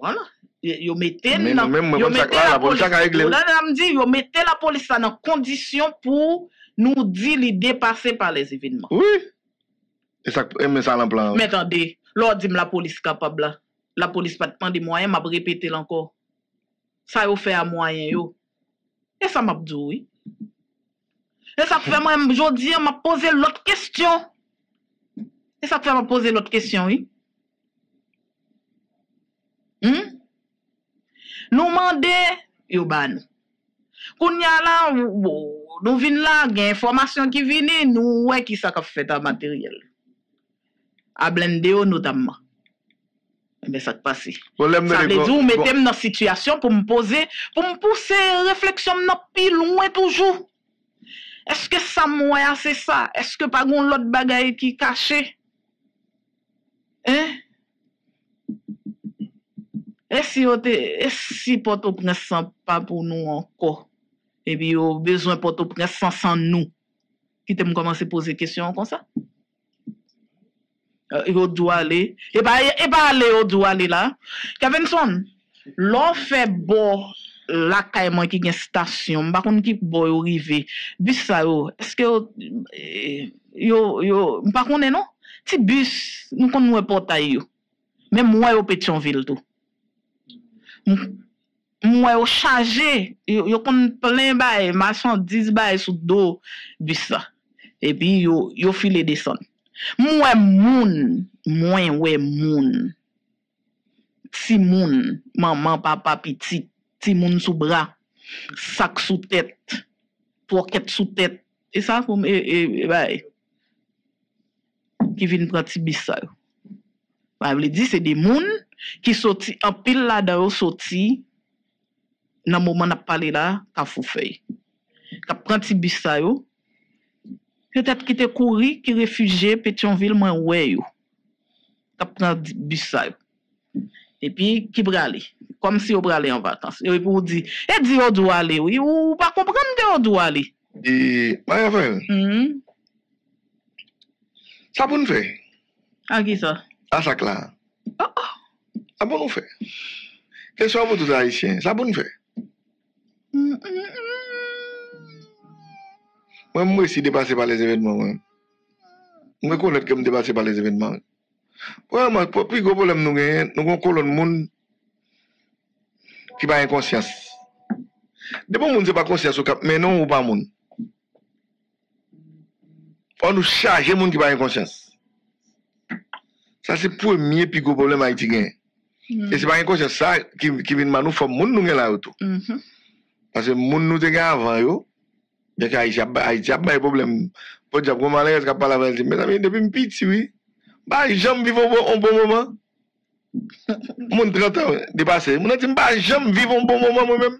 Voilà. Yo mettez la police. Là, on dit, yo mettez la police dans condition pour nous dire les dépasser par les événements. Oui. Et ça, mais ça, l'emploi. Mais attendez, l'on dit la police capable là. La police pas de moyens, m'a répété encore. Ça yo fait à moyen yo. Et ça m'a dit oui. Et ça fait moi aujourd'hui m'a posé l'autre question. Et ça fait m'a poser l'autre question oui. Hmm? Nous mandé yo ban. Qu'on y a là nous vinn là, gain information qui vient nous ouais qui ça qu'a fait ta matériel. À Blendeo notamment. Mais ça te passe. Ça veut dire, mettez-moi dans la situation pour me poser, pour me pousser réflexion plus loin toujours. Est-ce que ça m'a c'est ça? Est-ce que pas gon l'autre bagaille qui caché? Hein? Et si on et si Port-au-Prince n'est pas pour nous encore? Et puis, on a besoin de Port-au-Prince sans nous. Qui t'aime commencer à poser des questions comme ça? Il doit aller. Et pas aller, il doit aller là. Kavenson, l'on fait bon la caille qui est station, par contre qui bon arrivé. Bus ça yo. Est-ce que yo yo par contre non? Ti bus nous qu'on nous portail yo. Même moi au Pétionville tout. Moi au chargé, yo qu'on plein bail, marchandise bail sous dos bus ça. Et puis yo yo filé descendre. Mouais moun, mouais ouais moun. ti moun, maman, papa, petit, ti moun sous bras, sac sous tête, pocket sous tête. Et ça, comme, et, bah, qui vient prendre ti bis ça. Bah, veut dire, c'est des moun qui sorti en pile là dedans sorti, dans le moment où on a parlé là, qu'a foufei. Qu'a prend ti bis ça yo. Peut-être qui te couru, qui réfugié, Pétionville, moins ouais yo. Qu'a prend bis ça yo. Et puis, qui brale, comme si on brale en vacances. Et puis, on dit, et dit, on doit aller, oui, ou pas comprendre que on doit aller. Et, ouais, ouais. Mm-hmm. Ça pour nous faire. À qui ça? À ça, là. Oh, oh. Ça pour nous faire. Quel soit pour tous les Haïtiens, ça pour nous faire. Mm-hmm. Moi, moi, je suis dépassé par les événements. Moi, je connais que je suis dépassé par les événements. Ouais, moi, pour plus gros problème, nous avons une colonne de monde qui n'a pas conscience. De bon monde, c'est pas conscience au cap, mais non, ou pas monde. On nous charge les gens qui n'ont pas conscience. Ça, c'est le premier plus gros problème haïtien. Mm-hmm. Et c'est pas une conscience ça qui vient de nous faire le monde là autour. Mm-hmm. Parce que le monde nous était avant, yo. Bien qu'Haïti a pas de problème. Pour dire qu'on m'a l'air de parler avec les gens, mais ça vient depuis une petite, oui. Bah, j'aime vivre un bon moment. Mon trente ans dépassé. Mon dit, bah, j'aime vivre un bon moment moi-même.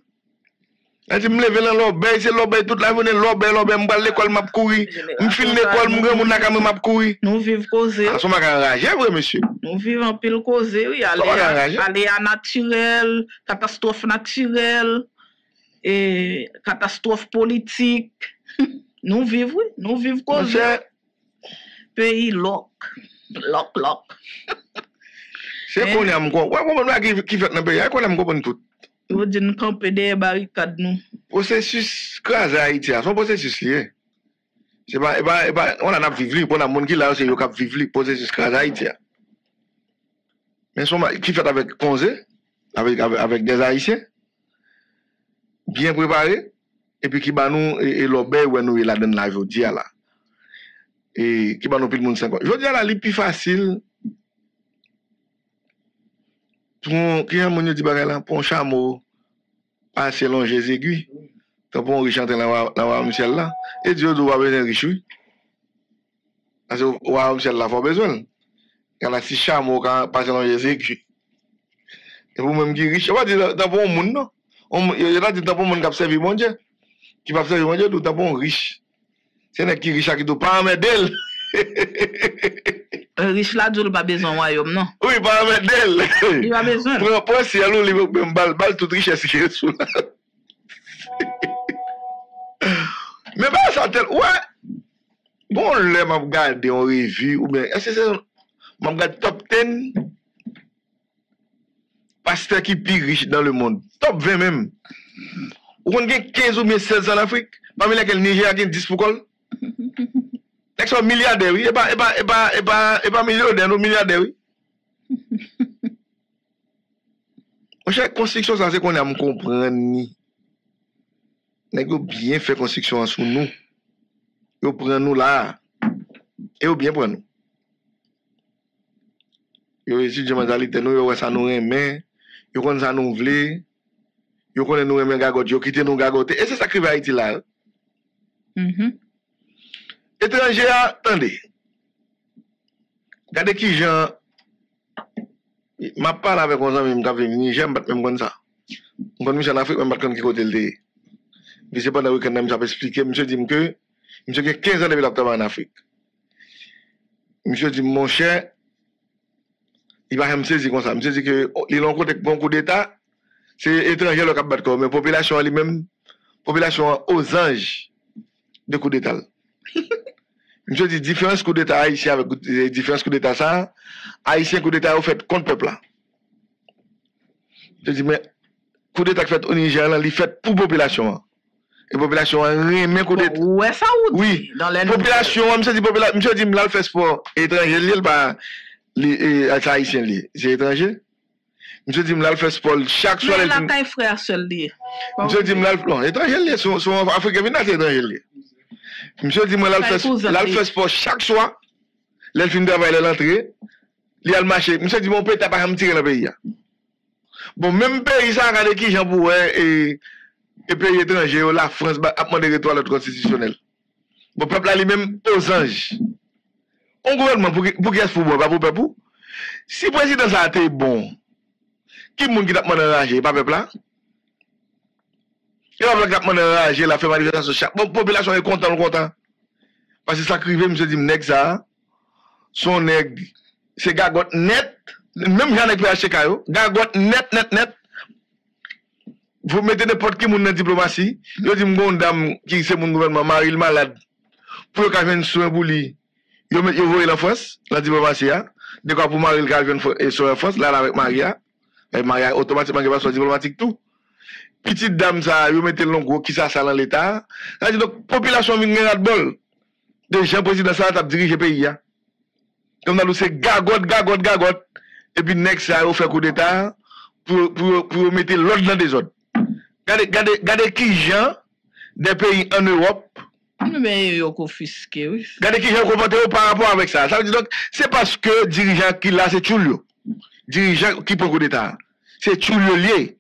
Je me lève dans l'obéi, c'est l'obéi toute la journée, l'obéi, l'obéi, je vais l'école, je courir. Je file l'école, je vais me courir. Nous vivons causé. Nous sommes enragés, vrai monsieur. Nous vivons en pile causé, oui. Aléa naturel, catastrophe naturelle, et catastrophe politique. Nous vivons, oui. Nous vivons causé. Pays loc. Loc, loc. C'est qu'on est en quoi? Ouais, qui fait dans le pays? Qu'on est en quoi tout? Vous dites nous camper des barricades, nous. Processus, crase à Haïti, son processus lié. C'est pas, et pas, et pas, on en a vivre, on a monde qui là, c'est le cap vivre, processus crase à Haïti. Mais son, qui fait avec Conzé, avec, avec, avec des Haïtiens, bien préparés, et puis qui bat nous, et l'obé, ou nous, il a donné la vie là. Et qui va nous perdre le monde cinq ans. Je veux dire, là, c'est plus facile pour qui a mon dit bagala pour un chameau passer long les aiguilles, tant pour riche chanter la la Michel là et Dieu doit besoin riche oui. Parce que wa Michel là faut besoin. Quand a six chameau quand passer long les aiguilles. Et vous même qui riche, va dire tant pour monde non. On il a dit tant pour monde qui servir bon Dieu. Qui va servir bon Dieu, tant pour riche. C'est un qui riche qui ne pas en d'elle. Un riche là, il n'a pas besoin de royaume, non? Oui, pas en d'elle. Il n'a pas besoin. Pour un point, si elle a toute richesse qui est sous là. Mais pas ça, tel. Ouais. Bon, là, je regarde en revue, ou bien, est-ce que c'est. Je regarde top dix pasteurs qui sont plus riches dans le monde. top vingt même. Ou on a quinze ou seize en Afrique. Parmi lesquels le Nigeria a dix pour cent. Ils sont milliardaires, oui. Et pas, et pas, et pas, et pas, et pas millionnaires, non milliardaires, oui. Mon cher, construction, ça c'est qu'on a compris. Nous bien fait construction sur nous. Ils prennent nous là. Et ils bien prennent nous. Ils étudient la mentalité, nous, ils ont ça nous aimer, ils ont ça nous vouloir, ils ont nous aimer gagoter, ils ont quitté nous gagoter. Et c'est ça qui va être là. Étranger, attendez. Regardez qui j'en. Je parle avec un ami, je suis j'aime pas même comme ça. Je suis en Afrique, je ne sais pas qui côté le dé. Je ne sais pas dans le week-end, je vais expliquer. Monsieur dit que, monsieur a quinze ans depuis la travail en Afrique. Monsieur dit, mon cher, il va me saisir comme ça. Monsieur dit que, les longs côtés, bon coup d'État, c'est étranger le cap bat comme. Mais la population elle-même, population aux anges de coup d'État. Je dis différence coup d'État haïtien avec différence coup d'État ça, haïtien coup d'État au fait contre peuple là. Je dis mais coup d'État fait au Niger là, il fait pour population. Et population rien coup d'État. Ouais ça ou oui. Dans la population, monsieur dit population, monsieur dit là le fait sport étranger, il pas haïtien lié, c'est étranger. Monsieur dit là le fait sport chaque soir il dit là frère seul lié. Monsieur dit là le étranger lié son son africain c'est étranger lié. Monsieur dit, moi, l'alphès sport chaque soir, l'elfine travaille à l'entrée, l'almarché. Monsieur dit, mon père, t'as pas à me tirer dans le pays. Bon, même pays, ça, regardez qui j'en pourrais, et, et pays étrangers, la France, a demandé le droit constitutionnel. Bon, peuple, là, lui-même, aux anges. On gouvernement, pour qui est-ce pour moi, pas pour peuple? Si le président, ça a été bon, qui est-ce qui a demandé l'argent, pas peuple là? Et là, quand on a réagi, la féminisation, la population est contente, content. Parce que ça crivait, je dis, nèg ça, son nèg, c'est gargote net, même j'en ai pu acheter, gargote net, net, net. Vous mettez n'importe qui moun dans la diplomatie, vous dites, mon dame, qui c'est mon gouvernement, Marie le malade, pour qu'elle vienne sur un bouli, vous mettez en France, la diplomatie, de quoi pour Marie le vienne sur en France, là, avec Maria, et Maria, automatiquement, elle va sur diplomatique tout. Petite dame, ça, vous mettez le long, qui ça, ça, dans l'État. Ça dit, donc, population, vous avez un bol. Déjà, le président, ça, a dirigé le pays. Comme dans le c'est gagote, gagote, gagote. Et puis, next, ça, vous fait coup d'État pour, pour, pour mettre l'ordre dans des autres. Regardez, regardez qui, gens des pays en Europe. Mais, ils ont confisqué, oui. Regardez qui, gens comporté par rapport avec ça. Ça veut dire, donc, c'est parce que dirigeant qui là, c'est tout le dirigeant qui prend coup d'État. C'est tout le lié.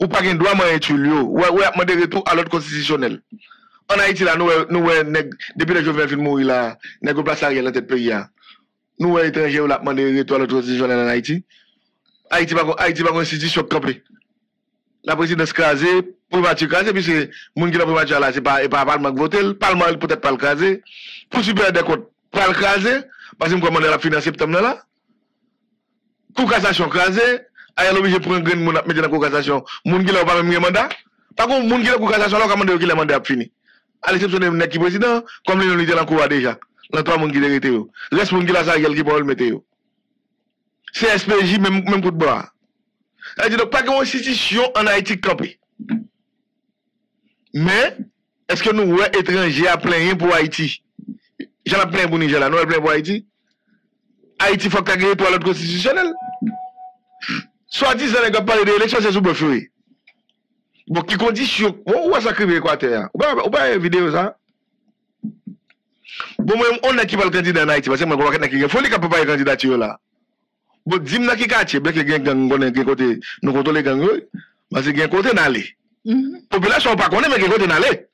Ou pas qu'il doit être lié, ou à demander retour à l'ordre constitutionnel. En Haïti, là, nous, nous, depuis le Jovenel mourir là, nous avons placé Ariel dans le pays. Nous, étrangers, nous avons demandé retour à l'ordre constitutionnel en Haïti. Haïti n'a pas institution complète. La présidence crasée, primature crasée, puisque les gens qui ont primature là, ce n'est pas le Parlement qui vote, le Parlement peut-être pas le crasé. Pour supprimer des comptes, pas le crasé, parce que nous avons demandé la finance septembre là. Pour cassation crasée, Ayel obligé pour un grain de monde à mettre dans la cassation. Moun qui n'a pas même mandat. Par contre, moun qui n'a pas cassation, alors comment dire mandat a fini? À l'exception de Mnek qui président, comme les gens l'ont couru déjà. Là, trois moun qui l'hérité. Reste moun qui l'a sa qui peut le mettre. C S P J, même coup de bras. Elle dit donc, pas qu'on institution en Haïti campée. Mais, est-ce que nous, ouais, étrangers, à plein pour Haïti? J'en ai plein pour Niger là, nous, on plein pour Haïti? Haïti, faut qu'il y ait pour l'ordre constitutionnel? Soit disant les gars parler de l'élection, c'est sous le feu. Bon, qui condition, où est-ce que l'Équateur? Ou pas une vidéo ça? Bon, même on a qui va le candidat en Haïti, parce que moi, je ne sais pas si on peut pas le candidature là. Bon, dis-moi qui est-ce que les gangs ont côté, nous contrôlons les gangs, parce que les gangs ont été n'allés. La population ne connaît pas, mais les gangs ont été n'allés.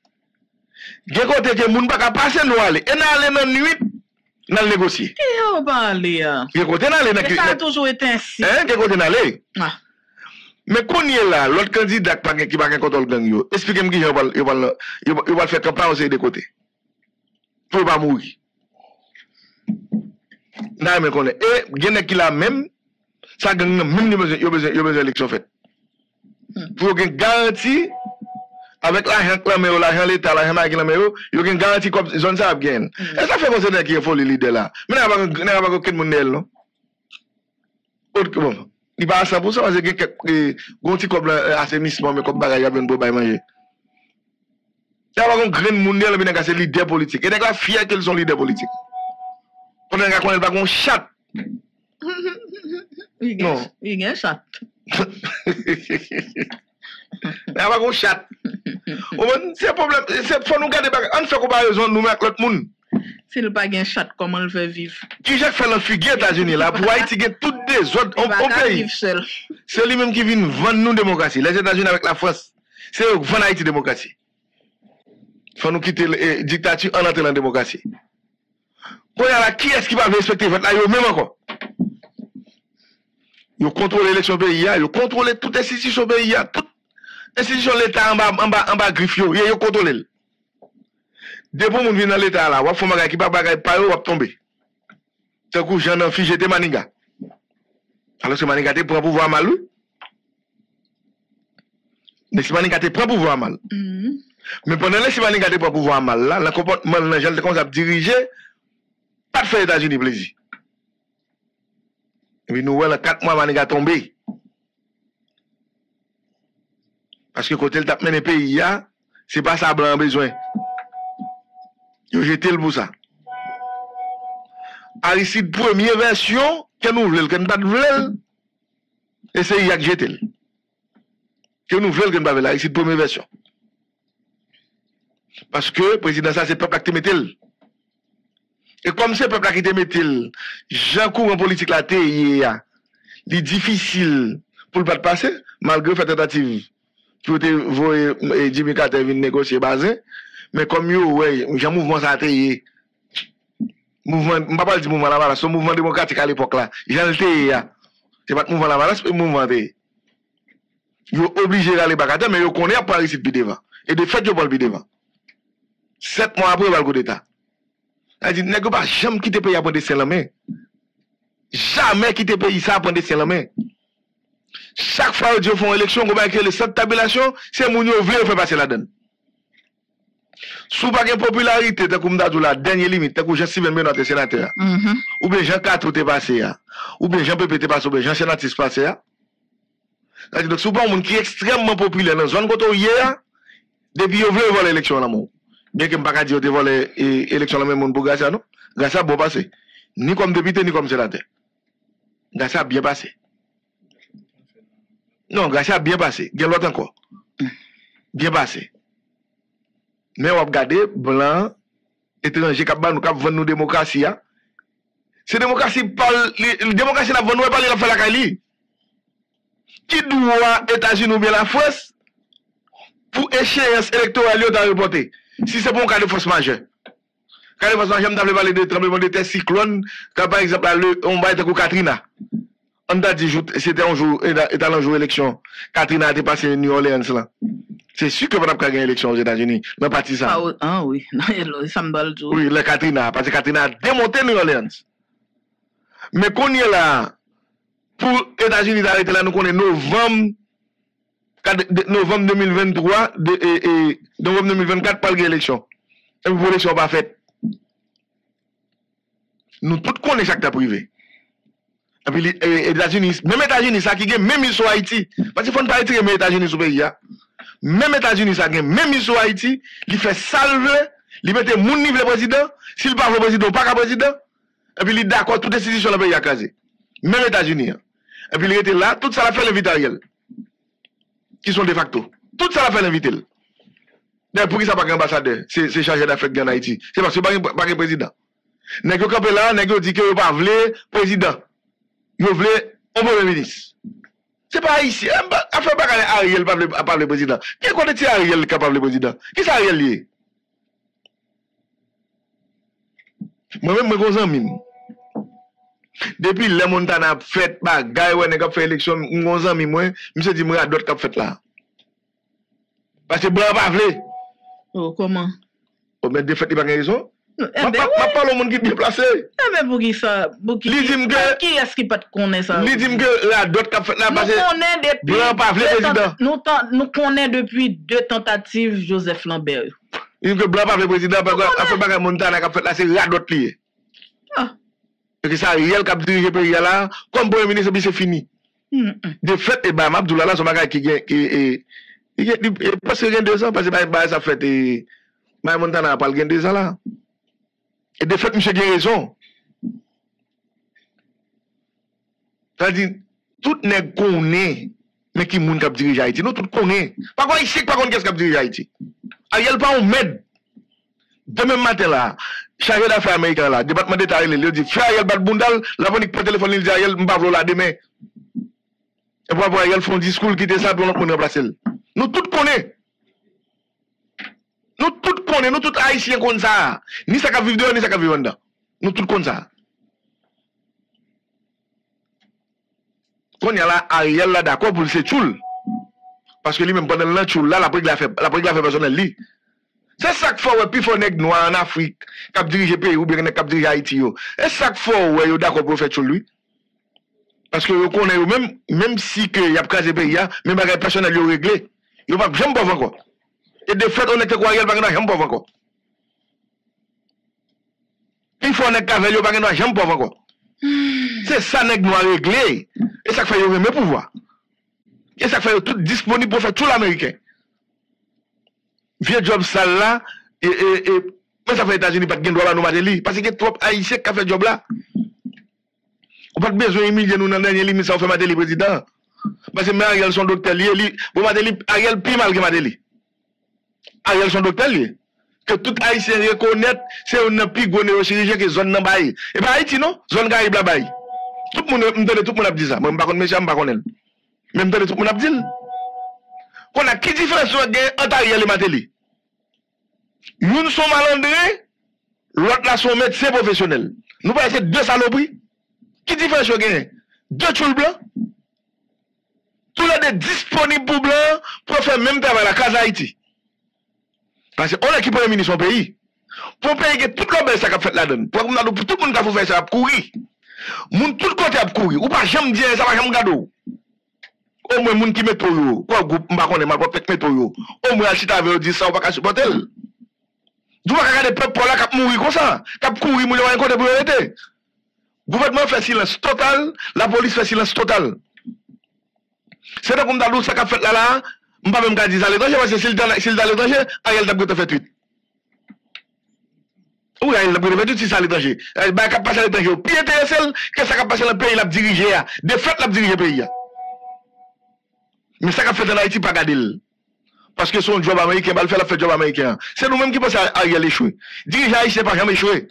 Les gangs ont été que les gens ne peuvent pas passer, nous allons. Et nous allons nuit. Dans le négocier. Qui parlé hein? Ça a toujours été ainsi. Hein? Qui côté n'allé? Mais qu'on y est là, l'autre candidat qui va contre le gang, expliquez-moi qui va faire campagne aux de côté. Pour pas mourir. Non, mais qu'on est. Et, il y a qui là même, ça gang même, il y a besoin d'élection faite. Pour qu'il garantie, avec l'argent clamé, l'argent l'État, l'argent marqué clamé, il y a une garantie comme zone ça a gagné. Et ça fait considérer qu'il faut les leaders là. Mais il n'y a pas aucun monde non. Autre bon, il va à cent pour cent parce que quelques gonti comme assainissement mais comme bagage à pour manger. Il n'y a pas un grand monde là mais c'est leader politique. Et d'ailleurs fier qu'ils sont leaders politiques. On ne connaît pas qu'on chat. Non, il y a un chat. Il n'y a pas de chat. C'est un problème. Il faut nous garder. On ne fait pas raison de nous mettre l'autre monde. S'il n'y a pas de chat, comment on veut vivre? Qui j'ai fait l'enfuguer aux États-Unis là pour Haïti et toutes les autres au pays? C'est lui-même qui vient vendre nous démocratie. Les États-Unis avec la France, c'est eux qui vendent Haïti démocratie. Il faut nous quitter la dictature en entrant en démocratie. Qui est-ce qui va respecter votre là? Même encore. Ils contrôlent l'élection pays, ils contrôlent toutes les institutions pays, toutes les institutions de l'État en bas, en bas, en bas, griffé, ils contrôlent. Depuis que nous venons dans l'État, là, on fait un qui ne peut pas tomber. Tant que Jean-Henri, j'étais Maniga. Alors que Maniga te prend pouvoir mal, oui. Mais si Maniga te prend pouvoir mal. Mais pendant que Maniga te prend pouvoir mal, là, le comportement de Jean-Henri, comme ça, dirigé, pas de faire les États-Unis plaisir. Mais nous, voilà, quatre mois, Maniga tombé. Parce que quand elle tape mené pays, ce n'est pas ça blanc besoin. Yo jeté le pour ça. Aristide, première version, que nous voulons, que nous ne voulons pas. Et c'est Yak jeté. Que nous voulons, que nous ne voulons pas. Aristide, première version. Parce que le président, ça, c'est le peuple qui te met. Et comme c'est le peuple qui te met, j'en cours en politique, là, il est difficile pour ne pas passer, malgré la tentative qui a été vouée et Jimmy Carter vient négocier basé. Mais comme yo, ouais, j'ai un mouvement ça a été. Mouvement, je ne vais pas dire mouvement là-bas, c'est un mouvement démocratique à l'époque là. J'ai le T I A. Ce n'est pas un mouvement là-bas, c'est un mouvement T I A. Ils sont obligés d'aller bacata, mais ils connaissent Paris ici depuis devant. Et de fait, ils ne parlent plus devant. Sept mois après, ils parlent coup d'État. Elle dit, n'est-ce pas jamais quitter le pays à prendre des salamains. Jamais quitter le pays à prendre des salamains. Chaque fois que Dieu fait une élection, on va créer les sept tabulations, c'est mon Dieu veut faire passer la donne. Sous pas de popularité, t'as comme d'adou la dernière limite, t'as comme Jean-Simon Benoît, t'es sénateur. Ou bien Jean-Quatre, t'es passé. Ou bien Jean-Pépé, t'es passé. Ou bien Jean-Sénatis, passé. Donc, souvent, on qui est extrêmement populaire dans la zone où il y a, depuis qu'il veut voler l'élection, bien que je ne peux pas dire que vous voulez l'élection dans le même monde pour Gassa, non? Gassa a bien passé. Ni comme député, ni comme sénateur. Gassa a bien passé. Non, Gassa a bien passé. Il y a l'autre encore. Bien passé. Mais on va regarder, blanc, étranger, qui a vendu nos démocraties. C'est la démocratie qui a vendu la faire la Cali. Qui doit les États-Unis ou bien la France pour échéance électorale dans le reporter? Si c'est pour un cas de force majeure. Cas de force majeure, je vais parler de tremblement de terre, cyclone, quand par exemple, on va être avec Katrina. On a dit c'était un jour, c'était un jour élection. Katrina a dépassé New Orleans là. C'est sûr que vous n'avez pas gagné l'élection aux États-Unis. Non, pas ça. Ah oui, ça me parle toujours. Oui, la Katrina, parce que Katrina a démonté New Orleans. Mais qu'on y est là, pour les États-Unis d'arrêter là, nous connaissons novembre. novembre deux mille vingt-trois et novembre deux mille vingt-quatre par l'élection. Et vous voulez l'élection pas faite. Nous tous connaissons chaque privé. Et puis les États-Unis, même les États-Unis, ça qui gagne, même ils sont Haïti. Parce qu'il ne faut pas retirer les États-Unis sur le pays. Même les États-Unis, ça gagne, même ils sont Haïti. Ils font salver, ils mettent mon niveau le président. S'il pas le président, pas le président. Et puis ils sont d'accord, toute décision sur le pays à caser. Même les États-Unis. Et puis ils étaient là, tout ça l'a fait l'invité Ariel. Qui sont de facto. Tout ça l'a fait l'invité. Pour qui ça pas un ambassadeur, c'est chargé d'Afrique en Haïti. C'est parce que pas un président. N'est-ce que là, n'est-ce que dit que vous pas voulu président. Vous voulez un premier ministre. C'est pas ici. Affaire pas Ariel pas le président. Qui connaît Ariel capable de président? Qui c'est Ariel lié? Moi-même, je suis un ami. Depuis le Montana fait bagaille ou nèg fait élection mon ami moi me se dit moi d'autres qui fait là parce que blanc pas vle oh comment on met des fêtes pas raison pas pas le monde qui déplacé mais pour qui ça pour qui qui est-ce qui pas connaît ça lui dit que là d'autres qui fait là parce que blanc pas vle président nous nous connaît depuis deux tentatives Joseph Lambert il que blanc pas vle président parce que affaire bagaille Montana qui fait là c'est là d'autres lié. Et que ça, Ariel qui a dirigé le pays là, comme premier ministre, c'est fini. De fait, et bien, Abdoulaye, son bagage qui gagne. Il a presque gagné deux ans, parce que ça fait. Et Montana n'a pas gagné deux ans là. Et de fait, monsieur a raison. C'est-à-dire, tout n'est qu'on est, mais qui moun qui dirige Haïti. Nous, tout connaît. Par contre, il sait pas qu'on est qui dirige Haïti. Ariel pas on m'aide. Demain matin là. Chargé d'affaires américain là, département d'État, il dit, frère, il bat Boundal, la panique par téléphone, il dit, il m'a pas là demain. Et pour avoir, il fait un discours qui était ça pour nous remplacer. Nous tous connaissons. Nous tous connaissons, nous tous haïtiens comme ça. Ni ça qui vivent dehors, ni ça qui vivent dedans. Nous tous connaissons ça. Quand il y a là, Ariel là d'accord pour le c'est tchoul. Parce que lui-même, pendant le tchoul là, la brique l'a fait, la brique l'a fait personnelle, lui. C'est ça qu'il faut, puis il faut être noir en Afrique, qui dirige le pays ou bien qui dirige Haïti. C'est ça qu'il faut, il est d'accord pour faire sur lui. Parce que vous connaissez, même, même si il y a un pays, même avec les personnels, ils ont réglé. Ils n'ont jamais pas encore. Et de fait, on est quoi, ils n'ont jamais pas encore. Il faut être cavalier, ils n'ont jamais pas encore. C'est ça qu'ils ont réglé. Et ça qu'il faut, ils ont le pouvoir. Et ça qu'il faut, tout disponible pour faire tout l'Américain. Vieux job sale là, et, et, et, mais ça fait les États-Unis pas de gain de droit à nous mater, parce qu'il y a trop haïtiens qui fait job là. On pas besoin d'humilier nous dans le dernier limite, ça fait mater le président. Parce que mais Ariel son docteur lié, pour mater Ariel pire mal que mater. Ariel son docteur lié. Que tout haïtien reconnaît, c'est un plus gros neurochirurgien que zone n'a pas. Et pas Haïti non, zone Caraïbe là-bas. Tout le monde, tout le monde a dit ça. Moi, je ne sais pas, je ne sais pas. Même dans les trucs, on a dit. Qu'on a qui différence entre Ariel et Matéli? Une sont malandrés, l'autre là sont médecins professionnels. Nous pas essayer deux saloperies. Qui différence vous avez? Deux tchoules blancs. Tout le monde est disponible pour blanc pour faire même travail à la case Haïti. Parce qu'on a qui premier ministre de son pays. Pour payer que tout le monde ça qu'a fait la donne. Pour tout le monde qui a fait ça, a courir. Moun tout côté a courir. Ou pas jamais dire ça, pas jamais garder. Au moins moun qui met tout. Quoi groupe m'a connait m'a peut-être met tout. Au moins si t'avais dit ça, on pas supporter. D'où va regarder peuple là qui mourir comme ça, qui courir moun le côté pour arrêter. Gouvernement fait silence total, la police fait silence total. C'est donc comme ça qu'a fait là là, on pas même garder ça à l'étranger parce que s'il dans s'il dans l'étranger, Ariel t'a peut-être fait tweet. Oui, il a pris le si ça à l'étranger. Il va passer à l'étranger. Puis intéressé, que ça va passer dans le pays, il a dirigé. De fait, il a dirigé le pays. Mais ça qu'a fait dans Haïti, pas garder. Parce que son job américain, il a fait le job américain. C'est nous-mêmes qui pensons à Ariel échouer. Diriger Haïti, c'est pas jamais échoué.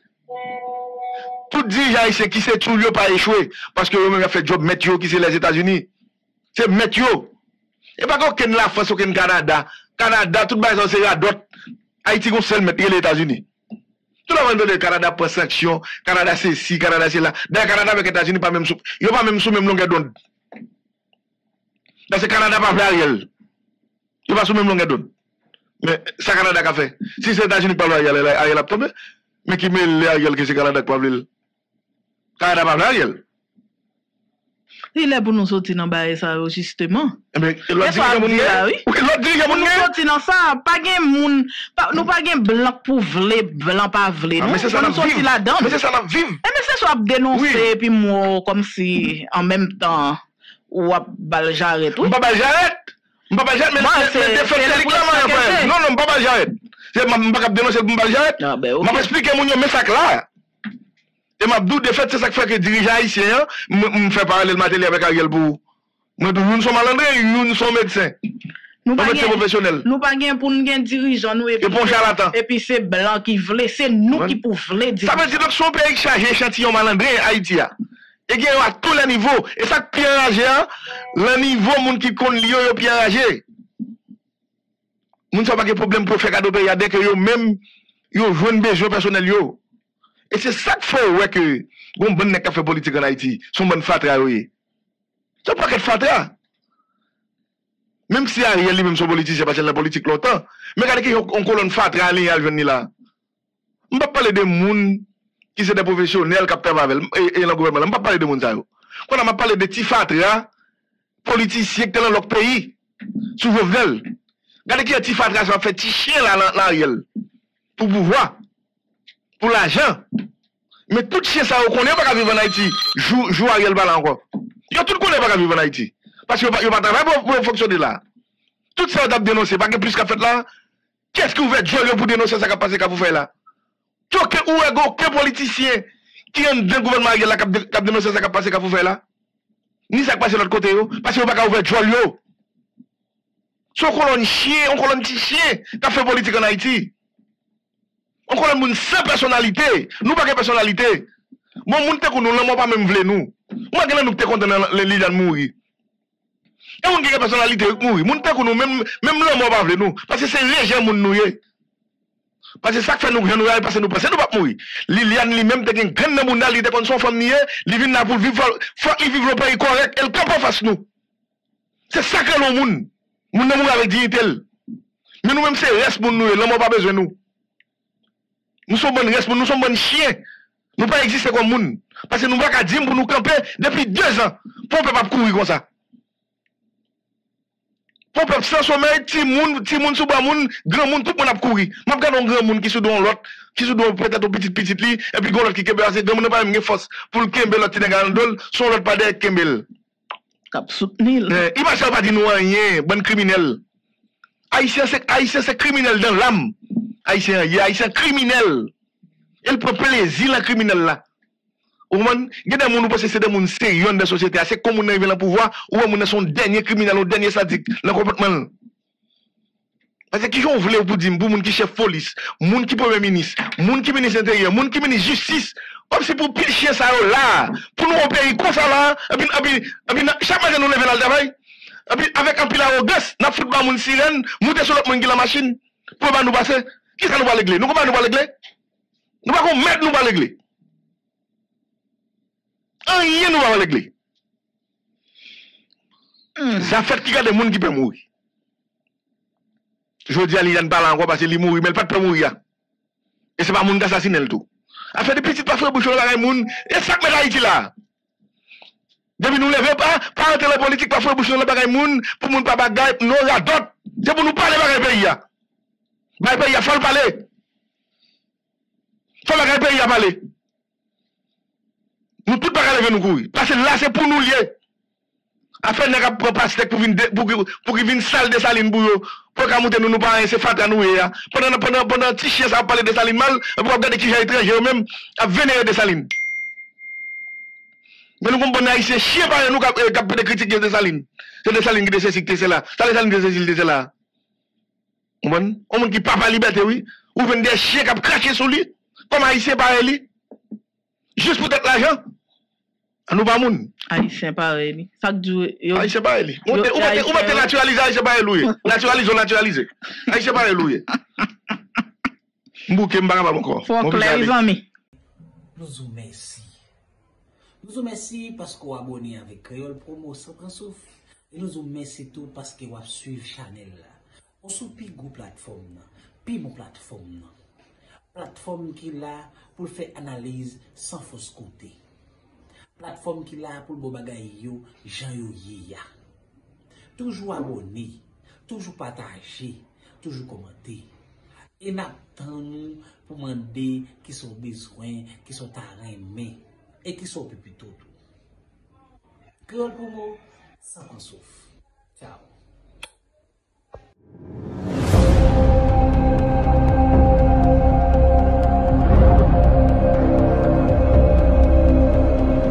Tout dirigeant Haïti, qui s'est toujours pas échoué. Parce que nous-mêmes, il a fait le job météo, qui c'est les États-Unis. C'est météo. Et pas qu'aucun la France, aucun Canada. Canada, tout le monde, c'est à d'autres. Haïti, on sait mettre les États-Unis. Tout le monde donne le Canada pour sanction, Canada c'est ci, Canada c'est là. Dans le Canada avec les États-Unis, pas même sous. Ils n'ont pas même sous même longueur d'onde. Dans ce Canada, pas Ariel. Ils n'ont pas sous même longueur d'onde. Mais ça, Canada qu'a fait. Si c'est les États-Unis pas Ariel, Ariel a tombé. Mais qui met les Ariel que c'est Canada qui pas Ariel. Canada pas Ariel. Il est pour nous sortir dans le ça justement. Mais l'autre dirigeant, oui. L'autre dirigeant, nous sortir dans ça. Pas de moun, nous pas de blanc pour vle, blanc pas vle. Mais c'est ça la vie. Mais c'est ça la vie. Mais c'est ça dénoncer puis moi comme si en même temps ou à baljarret. Ou pas baljarret. Pas baljarret mais c'est clairement non non pas baljarret. C'est pas dénoncer pour baljarret. M'a expliquer mon mais ça là. Et m'a dit, de fait, c'est ça qui fait que les dirigeants haïtiens, me fait parler le matin avec Ariel Bou. Nous sommes malandrés, nous sommes médecins. Nous sommes médecins professionnels. Nous ne sommes pas pour nous dirigeants. Et pour charlatan. Et puis c'est blanc qui voulait, c'est nous qui pouvons dire. Ça veut dire que son pays qui charge échantillon malandré, Haïti. Et qui est à tous les niveaux. Et ça qui est enragé, le niveau des gens qui comptent lié, il est enragé. Nous ne sommes pas de problème pour faire cadeau pays dès que nous-mêmes, nous jouons des jeux personnels. Et c'est ça qu'il faut, ouais, que, bon, bon, n'est qu'à faire politique en Haïti, son bon fatra, oui. C'est pas qu'elle fatra. Même si Ariel, lui-même, son politicien, parce qu'elle a politique longtemps, mais regardez qu'on colonne fatra, allez, elle vient là. On ne peut pas parler de monde qui sont des professionnels, qui travaillent et le gouvernement. On ne peut pas parler de monde, ça. Quand on m'a parlé de petits fatra, politiciens qui sont dans leur pays, sous Jovenel. Regardez qui est petit fatra, ça va faire petit chien, là, Ariel, pour pouvoir. Pour l'argent. Mais tout chien ça, on ne connaît pas vivre en Haïti. Jou, jou Ariel Bala encore. Yo tout connaît pas vivre en Haïti. Parce que yo pas travailler pour, pour fonctionner là. Tout ça on a dénoncé. Pas que plus qu'à fait là. Qu'est-ce que vous faites jouer pour dénoncer ça qui a passé qu'à vous faire là? Tout que ou est aucun politicien qui est dans le gouvernement Ariel là qui a dénoncé ça qui a passé qu'à vous faire là. Ni ça qui passe de l'autre côté yo. Parce que vous pas qu'à vous faire jouer. Si on colonne chien, on colonne petit chien qui a fait politique en Haïti. On connaît une seule personnalité. Nous pas de personnalité. Mon monde qu'on nous l'aime pas même vle nous. Moi que nous te content les Liliane mourir. Et on qui personnalité mourir. Monde qu'on nous même même l'aime pas vle nous parce que c'est léger monde nous yé. Parce que ça fait nous nous parce que nous penser nous pas mourir. Liliane lui même te une grande personnalité qu'on son famille, il vient là pour vivre faut qu'il vive le pays correct, elle peut pas face nous. C'est ça que le monde. Monde mourir avec dignité. Mais nous même c'est reste pour nous, l'aime pas besoin nous. Nous sommes bonnes restes, nous sommes bonnes chiens. Nous ne pouvons pas exister comme monde. Parce que nous ne pouvons pas dire pour nous camper depuis deux ans. Pour ne pas courir comme ça. Pour ne pas sans sommeil, petit monde, petit monde, sous-bas monde, grand monde, tout le monde a couru. Je regarde un grand monde qui se donne l'autre, qui se donne peut-être au petit petit lit, et puis l'autre qui est assez grand monde n'a pas même force pour le Kembel, l'autre qui est dans le son l'autre pas de Kembel. Cap soutenir. Il va pas dire nous rien, bon criminel. Haïtien, c'est criminel dans l'âme. Haïtien, il y a Haïtien criminel. Il peut plaisir la criminel là. Au moins, il y a des gens qui sont des gens sérieux dans la société. C'est comme on arrive dans le pouvoir, ou on est son dernier criminel, ou dernier sadique, le comportement. Parce que qui j'en voulais pour dire, pour les gens qui sont chef de police, les gens qui sont premier ministre, les gens qui sont ministre intérieur, les gens qui sont ministre justice, comme si pour pile chien ça là, pour nous opérer comme ça là, et puis chaque matin nous levons dans le travail. avec un pile arrogance, n'a fout pas mon sirène, monter sur l'autre la machine, pour pas nous passer. Qui ça nous va régler? Nous ne pouvons pas nous régler. Nous ne pouvons pas mettre nous va régler. Rien nous va régler. Ça fait qu'il y a des gens qui peuvent mourir. Je dis à Liliane pas encore parce qu'il mourit, mais il ne peut pas mourir. Et ce n'est pas mon assassiné le tout. A fait des petites parfois bouchons là, et ça met Haïti là. Depuis nous lever pas, pas rentrer la politique parfois bouchons là, bagaille moun, pour moun pas bagaille, non, il y a d'autres. C'est pour nous parler bagaille pays. Bagaille pays, il faut le parler. Faut bagaille pays à parler. Nous tous bagaille lever nous courir. Parce que là, c'est pour nous lier. Afin de prendre pastèque pour qu'il vienne salle de saline pour eux, pour qu'à monter nous nous parler, c'est fat à nous. Pendant un petit chien, ça parle de saline mal, on peut regarder qui est étranger ou même à vénérer de saline. Mais nous comprenons ici, c'est chien par nous qui peut critiquer de saline. C'est de saline qui est ceci, c'est là. C'est de saline qui est ceci, c'est là. On monde qui parle de liberté, oui. Ou vient des chiens qui cracher sur lui, comme haïtien par lui. Juste pour être l'argent. Nous pas moun. Haïtien pareil. Ça dure. Haïtien pareil. On va te naturaliser Haïtien pareil loué. Naturaliser, naturaliser. Haïtien pareil loué. Mbouke m'baka pas encore. Faut clair les amis. Nous vous merci. Nous vous merci parce que vous abonnez avec Créole Promo sans souffle. Et nous vous merci tout parce que vous suivez Chanel là. On sous pi gros plateforme. Pi bon plateforme. Plateforme qui là pour faire analyse sans fausse côté. Plateforme qui là pour le bon bagay yo, Jean yo yéya. Toujours abonné, toujours partagé, toujours commenté. Et n'attendons pour demander qui sont besoins, qui sont arrêtés et qui sont plus plutôt. Créole Promo, sans en souffle. Ciao.